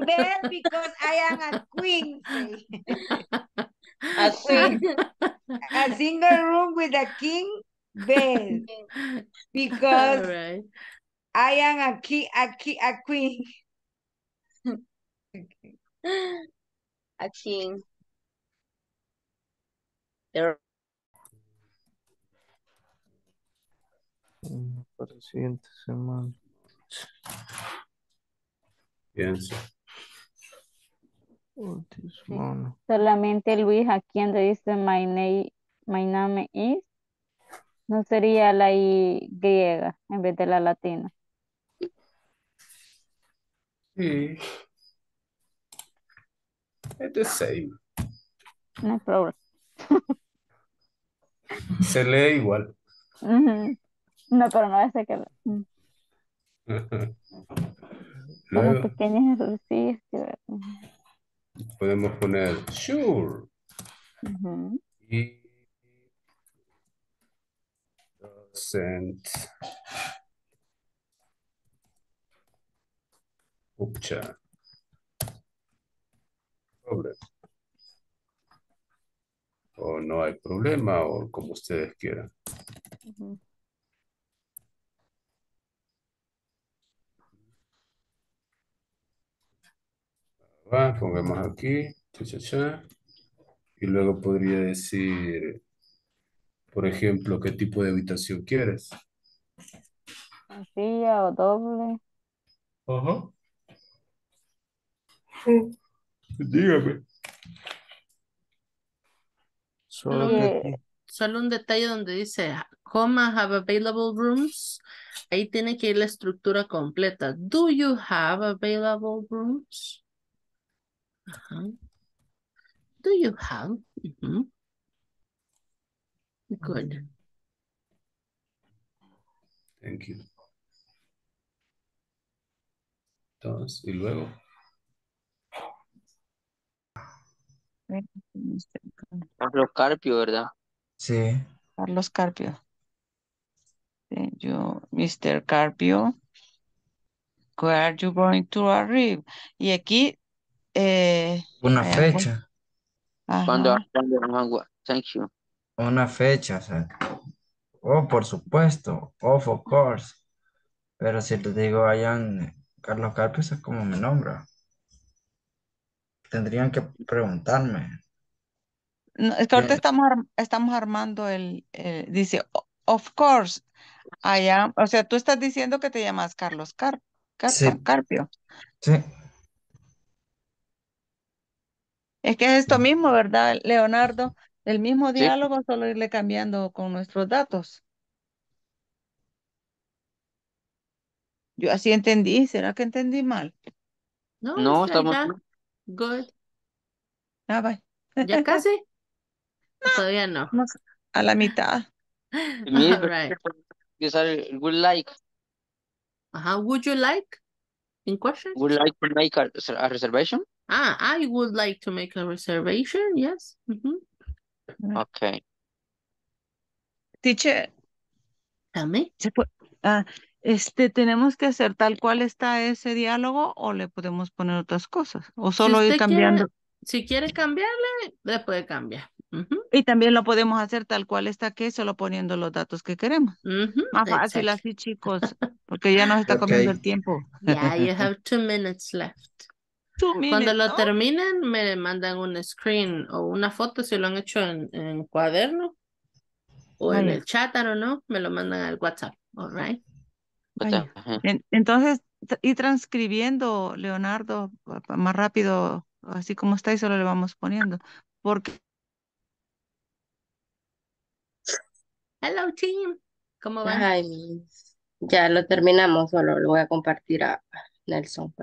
Because I am a queen. A queen. A single room with a king bed. Because right. I am a queen. Okay. A king. There. Para la siguiente semana. Pienso. Solamente Luis, ¿a quién le dice my name is? No sería la I griega en vez de la latina. Sí. Es the same. No hay problema. Se lee igual. Uh-huh. No, pero no sé qué. Como pequeñas errorcillas. Podemos poner sure. Uh-huh. Y doesn't. Upcha. Problema. O no hay problema, o como ustedes quieran. Uh-huh. Pongamos aquí, y luego podría decir, por ejemplo, ¿qué tipo de habitación quieres? Sencilla o doble. Ajá. Dígame. Solo un detalle donde dice, coma, have available rooms. Ahí tiene que ir la estructura completa. Do you have available rooms? Uh-huh. Do you have? Uh-huh. Good. Thank you. Entonces, y luego. Carlos Carpio, ¿verdad? Sí. Carlos Carpio. Sí, yo, Mr. Carpio. Where are you going to arrive? Y aquí. Una fecha. Thank you. Una fecha, o sea. Oh, por supuesto. Of course. Pero si te digo hayan Carlos Carpio, es como me nombra. Tendrían que preguntarme. No, es que ahorita estamos armando dice, of course, I am. O sea, tú estás diciendo que te llamas Carlos Carpio. Sí. Es que es esto mismo, ¿verdad, Leonardo? El mismo diálogo, solo irle cambiando con nuestros datos. Yo así entendí. ¿Será que entendí mal? No, estamos... Good. Ah, bye. ¿Ya casi? No, todavía no. A la mitad. Right. Would like. Ajá, would you like? In question? Would like to make a reservation? Ah, I would like to make a reservation, yes. Mm-hmm. Okay. Teacher. Dame. Tenemos que hacer tal cual está ese diálogo o le podemos poner otras cosas. O solo ir cambiando. Si quiere cambiarle, le puede cambiar. Uh-huh. Y también lo podemos hacer tal cual está aquí, solo poniendo los datos que queremos. Uh-huh. Más fácil así, chicos, porque ya nos está comiendo el tiempo. Yeah, you have 2 minutes left. Cuando lo terminan, me mandan un screen o una foto si lo han hecho en cuaderno o en el chat, o no, me lo mandan al WhatsApp. All right. Entonces, ir transcribiendo, Leonardo, más rápido, así como está y solo le vamos poniendo. Porque... Hello, team. ¿Cómo van? Ay, ya lo terminamos, solo lo voy a compartir a Nelson.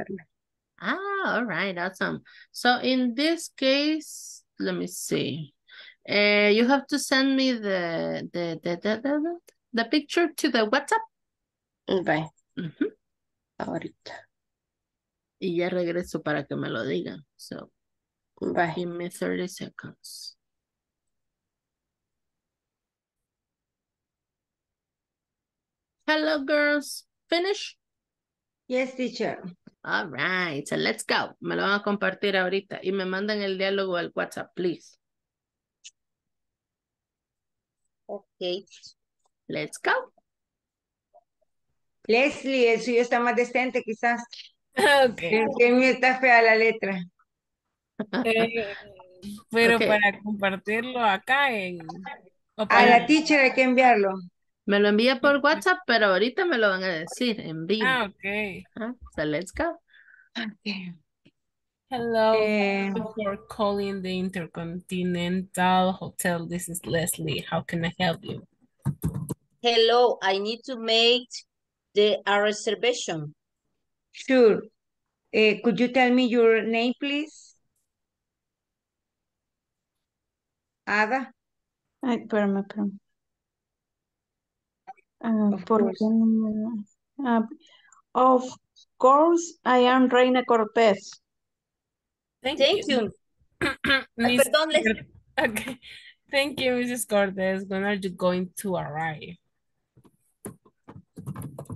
Ah, all right, awesome. So in this case, let me see. You have to send me the picture to the WhatsApp. Bye. Uh-huh. Ahorita. Y ya regreso para que me lo digan. So, bye. Give me 30 seconds. Hello, girls. Finish? Yes, teacher. All right, so let's go. Me lo van a compartir ahorita y me mandan el diálogo al WhatsApp, please. Okay. Let's go. Leslie, el suyo está más decente quizás. Okay. El que mío está fea la letra. Pero okay, para compartirlo acá en... A la teacher hay que enviarlo. Me lo envía por WhatsApp, pero ahorita me lo van a decir en vivo. Ah, ok. So let's go. Okay. Hello. Before calling the Intercontinental Hotel, this is Leslie. How can I help you? Hello, I need to make a reservation. Sure. Could you tell me your name, please? Ada? Permítame. Of course, I am Reina Cortez. Thank you. Perdón, okay. Thank you, Mrs. Cortez. When are you going to arrive?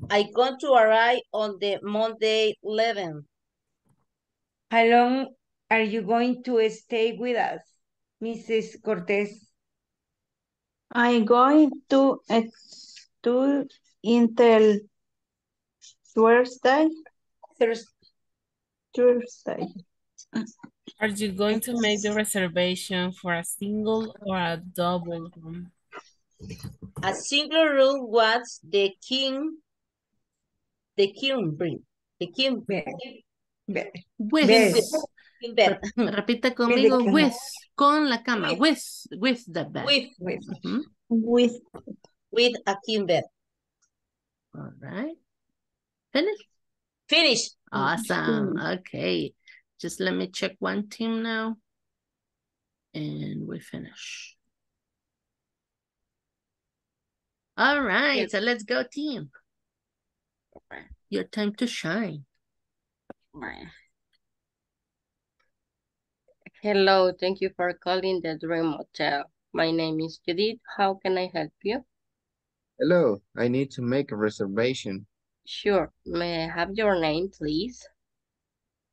I'm going to arrive on the Monday 11th. How long are you going to stay with us, Mrs. Cortez? I'm going to... until Thursday. Are you going to make the reservation for a single or a double room? A single room was the king bed. Repita conmigo, with, con la cama, with the bed. With a king bed. All right. Finish? Finish. Awesome. Okay. Just let me check one team now. And we finish. All right. Yes. So let's go, team. Okay. Your time to shine. Right. Hello. Thank you for calling the Dream Hotel. My name is Judith. How can I help you? Hello, I need to make a reservation. Sure, may I have your name, please?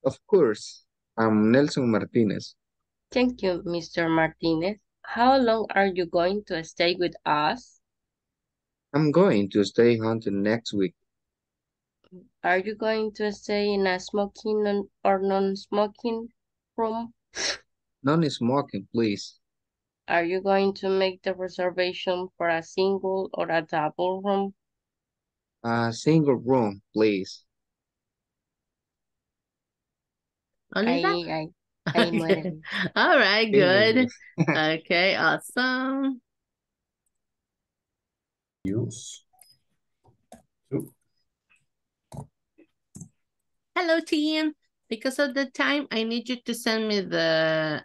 Of course, I'm Nelson Martinez. Thank you, Mr. Martinez. How long are you going to stay with us? I'm going to stay until next week. Are you going to stay in a smoking or non-smoking room? Non-smoking, please. Are you going to make the reservation for a single or a double room? A single room, please. I All right, good. Okay, awesome. Hello, team. Because of the time, I need you to send me the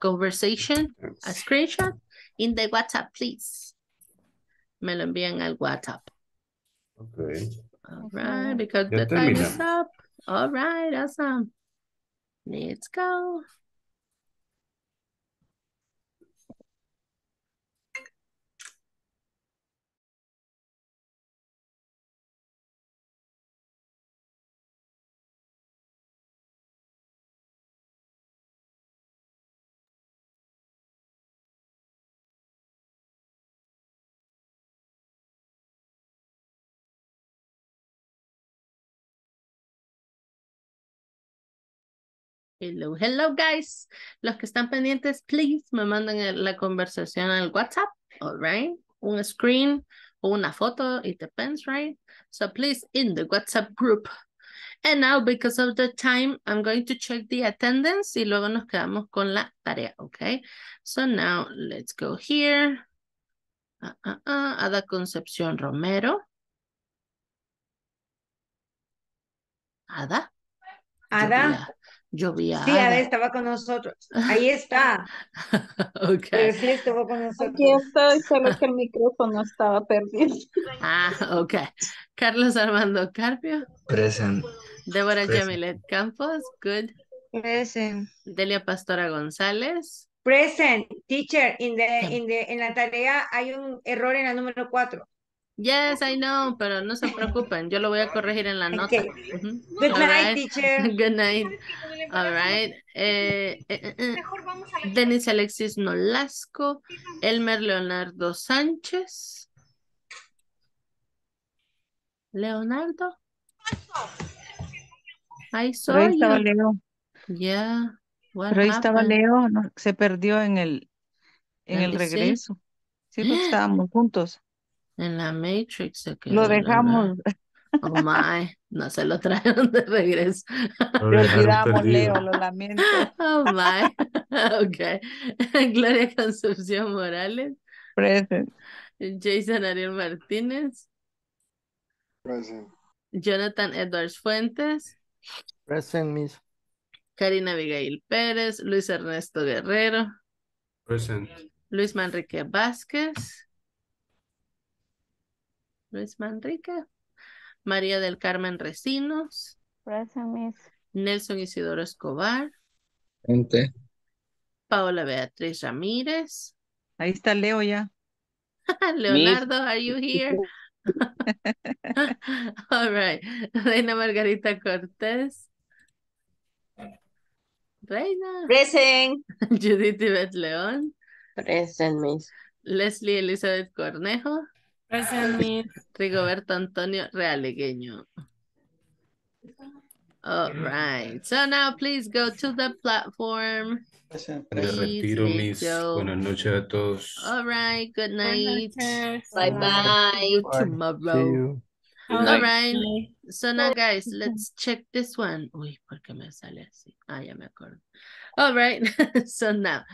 conversation, a screenshot, in the WhatsApp, please. Me lo envían al WhatsApp. Okay. All right, because the time is up. All right, awesome. Let's go. Hello, hello guys. Los que están pendientes, please, me mandan la conversación al WhatsApp, all right? Un screen o una foto, it depends, right? So please, in the WhatsApp group, And now, because of the time, I'm going to check the attendance y luego nos quedamos con la tarea, okay? So now, let's go here. Ada Concepción Romero. Ada. Ada. Yo vi a Ada. Sí, Ada estaba con nosotros. Ahí está. Okay. Pero sí estuvo con nosotros. Aquí estoy, solo que el micrófono estaba perdido. Okay. Carlos Armando Carpio. Present. Débora Yamilet Campos. Good. Present. Delia Pastora González. Present. Teacher, en la tarea hay un error en la número 4. Yes, I know, pero no se preocupen. Yo lo voy a corregir en la nota. Okay. Good All night, right. teacher. Good night. All right. Denis Alexis Nolasco. Elmer Leonardo Sánchez. Leonardo. I saw Ahí estaba Leo. Yeah. What pero ahí happened? Estaba Leo. No, se perdió en el regreso. Sí, porque estábamos juntos. En la Matrix se quedó. Lo dejamos. Oh my, no se lo trajeron de regreso. Lo olvidamos, Leo, lo lamento. Oh my, okay. Gloria Concepción Morales. Present. Jason Ariel Martínez. Present. Jonathan Edwards Fuentes. Present, Miss. Karina Abigail Pérez. Luis Ernesto Guerrero. Present. Luis Manrique Vázquez. Luis Manrique. María del Carmen Recinos. Present, Miss. Nelson Isidoro Escobar. Presente. Paola Beatriz Ramírez. Ahí está Leo ya. Leonardo, Miss. Are you here? All right. Reina Margarita Cortés. Reina. Present. Judith Yvette León. Present, Miss. Leslie Elizabeth Cornejo. Present, Miss. Rigoberto Antonio Realegueño. All right. So now please go to the platform. Retiro, Miss. Buenas noches a todos. All right. Good night. Bye-bye. Tomorrow. All right. So now, guys, let's check this one. Uy, ¿por qué me sale así? Ya me acuerdo. All right. So now.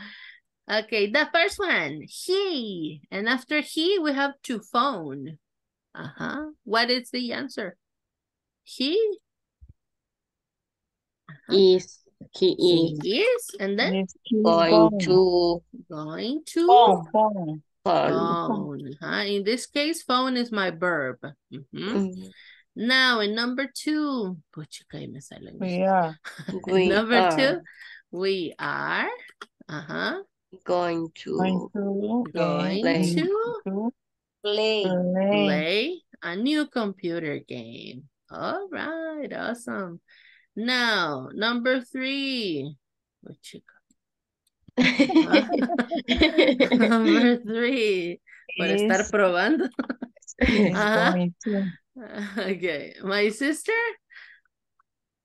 Okay, the first one, he. And after he, we have to phone. What is the answer? He? Is. He is. He is. And then? Is going to. Phone. In this case, phone is my verb. Now, in number 2. Number 2, we are. Going to play a new computer game. All right, awesome. Now, number 3. What you got? Number 3. Por estar probando. Okay, my sister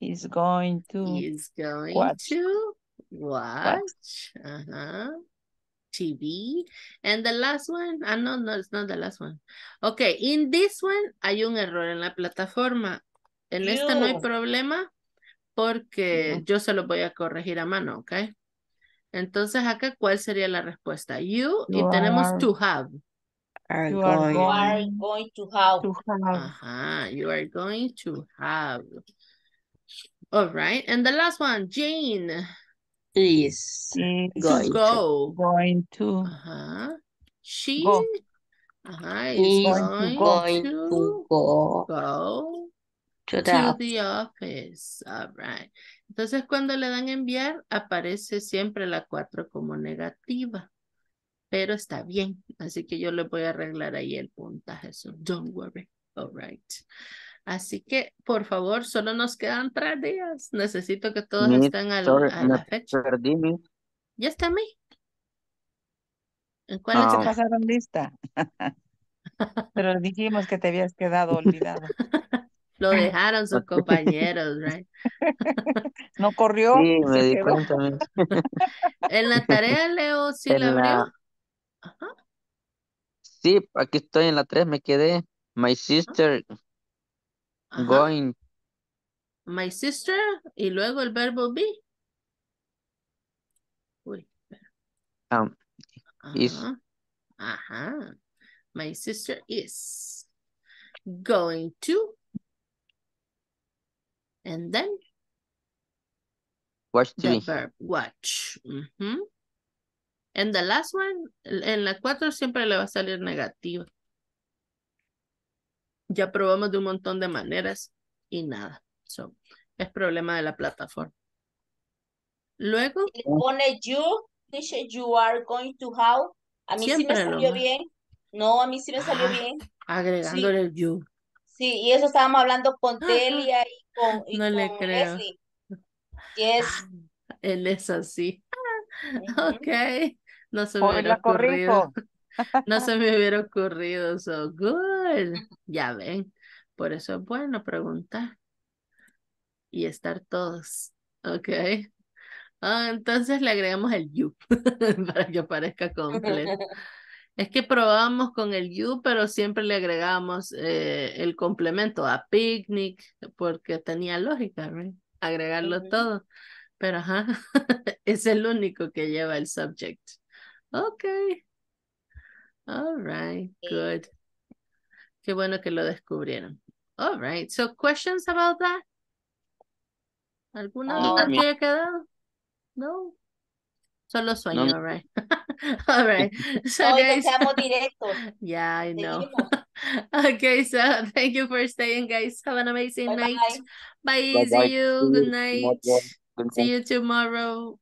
is going to. Watch TV. And the last one, no, it's not the last one. Okay, in this one hay un error en la plataforma. En esta no hay problema porque yo se lo voy a corregir a mano, ¿ok? Entonces acá, ¿cuál sería la respuesta? You tenemos to have. You are going to have. You are going to have. All right, and the last one, Jane. She is going to go to the office. All right. Entonces cuando le dan enviar aparece siempre la 4 como negativa. Pero está bien, así que yo le voy a arreglar ahí el puntaje, so don't worry. All right. Así que, por favor, solo nos quedan 3 días. Necesito que todos estén a la fecha. ¿Ya está, May? ¿En cuál se pasaron lista? Pero dijimos que te habías quedado olvidado. Lo dejaron sus compañeros, right? ¿No corrió? Sí, me di cuenta. ¿En la tarea, Leo, sí la abrió? Ajá. Sí, aquí estoy en la 3, me quedé. My sister... Going my sister, y luego el verbo be. Uy, espera. Is. Ajá. My sister is going to. And then? Watch TV. The verb watch. Mm-hmm. And the last one, en la 4 siempre le va a salir negativa. Ya probamos de un montón de maneras y nada. So, es problema de la plataforma. Luego. Le pone you, dice you are going to how. A mí siempre sí me salió bien. No, a mí sí me salió bien. Agregándole el you. Sí, y eso estábamos hablando con Delia y con no le creo. Leslie. Yes. Él es así. Ok. No se me hubiera ocurrido. No se me hubiera ocurrido. So good. Ya ven. Por eso es bueno preguntar. Y estar todos. Ok. Entonces le agregamos el you. Para que parezca completo. Es que probamos con el you, pero siempre le agregamos el complemento a picnic, porque tenía lógica, ¿verdad? Agregarlo todo. Pero ajá, es el único que lleva el subject. Ok. All right, good. Qué bueno que lo descubrieron. All right, so questions about that? ¿Alguna duda que haya quedado? No. Solo sueño, no. All right. All right. So guys, yeah, I know. Okay, so thank you for staying, guys. Have an amazing night. Bye. Bye. See you. Good night. See you tomorrow.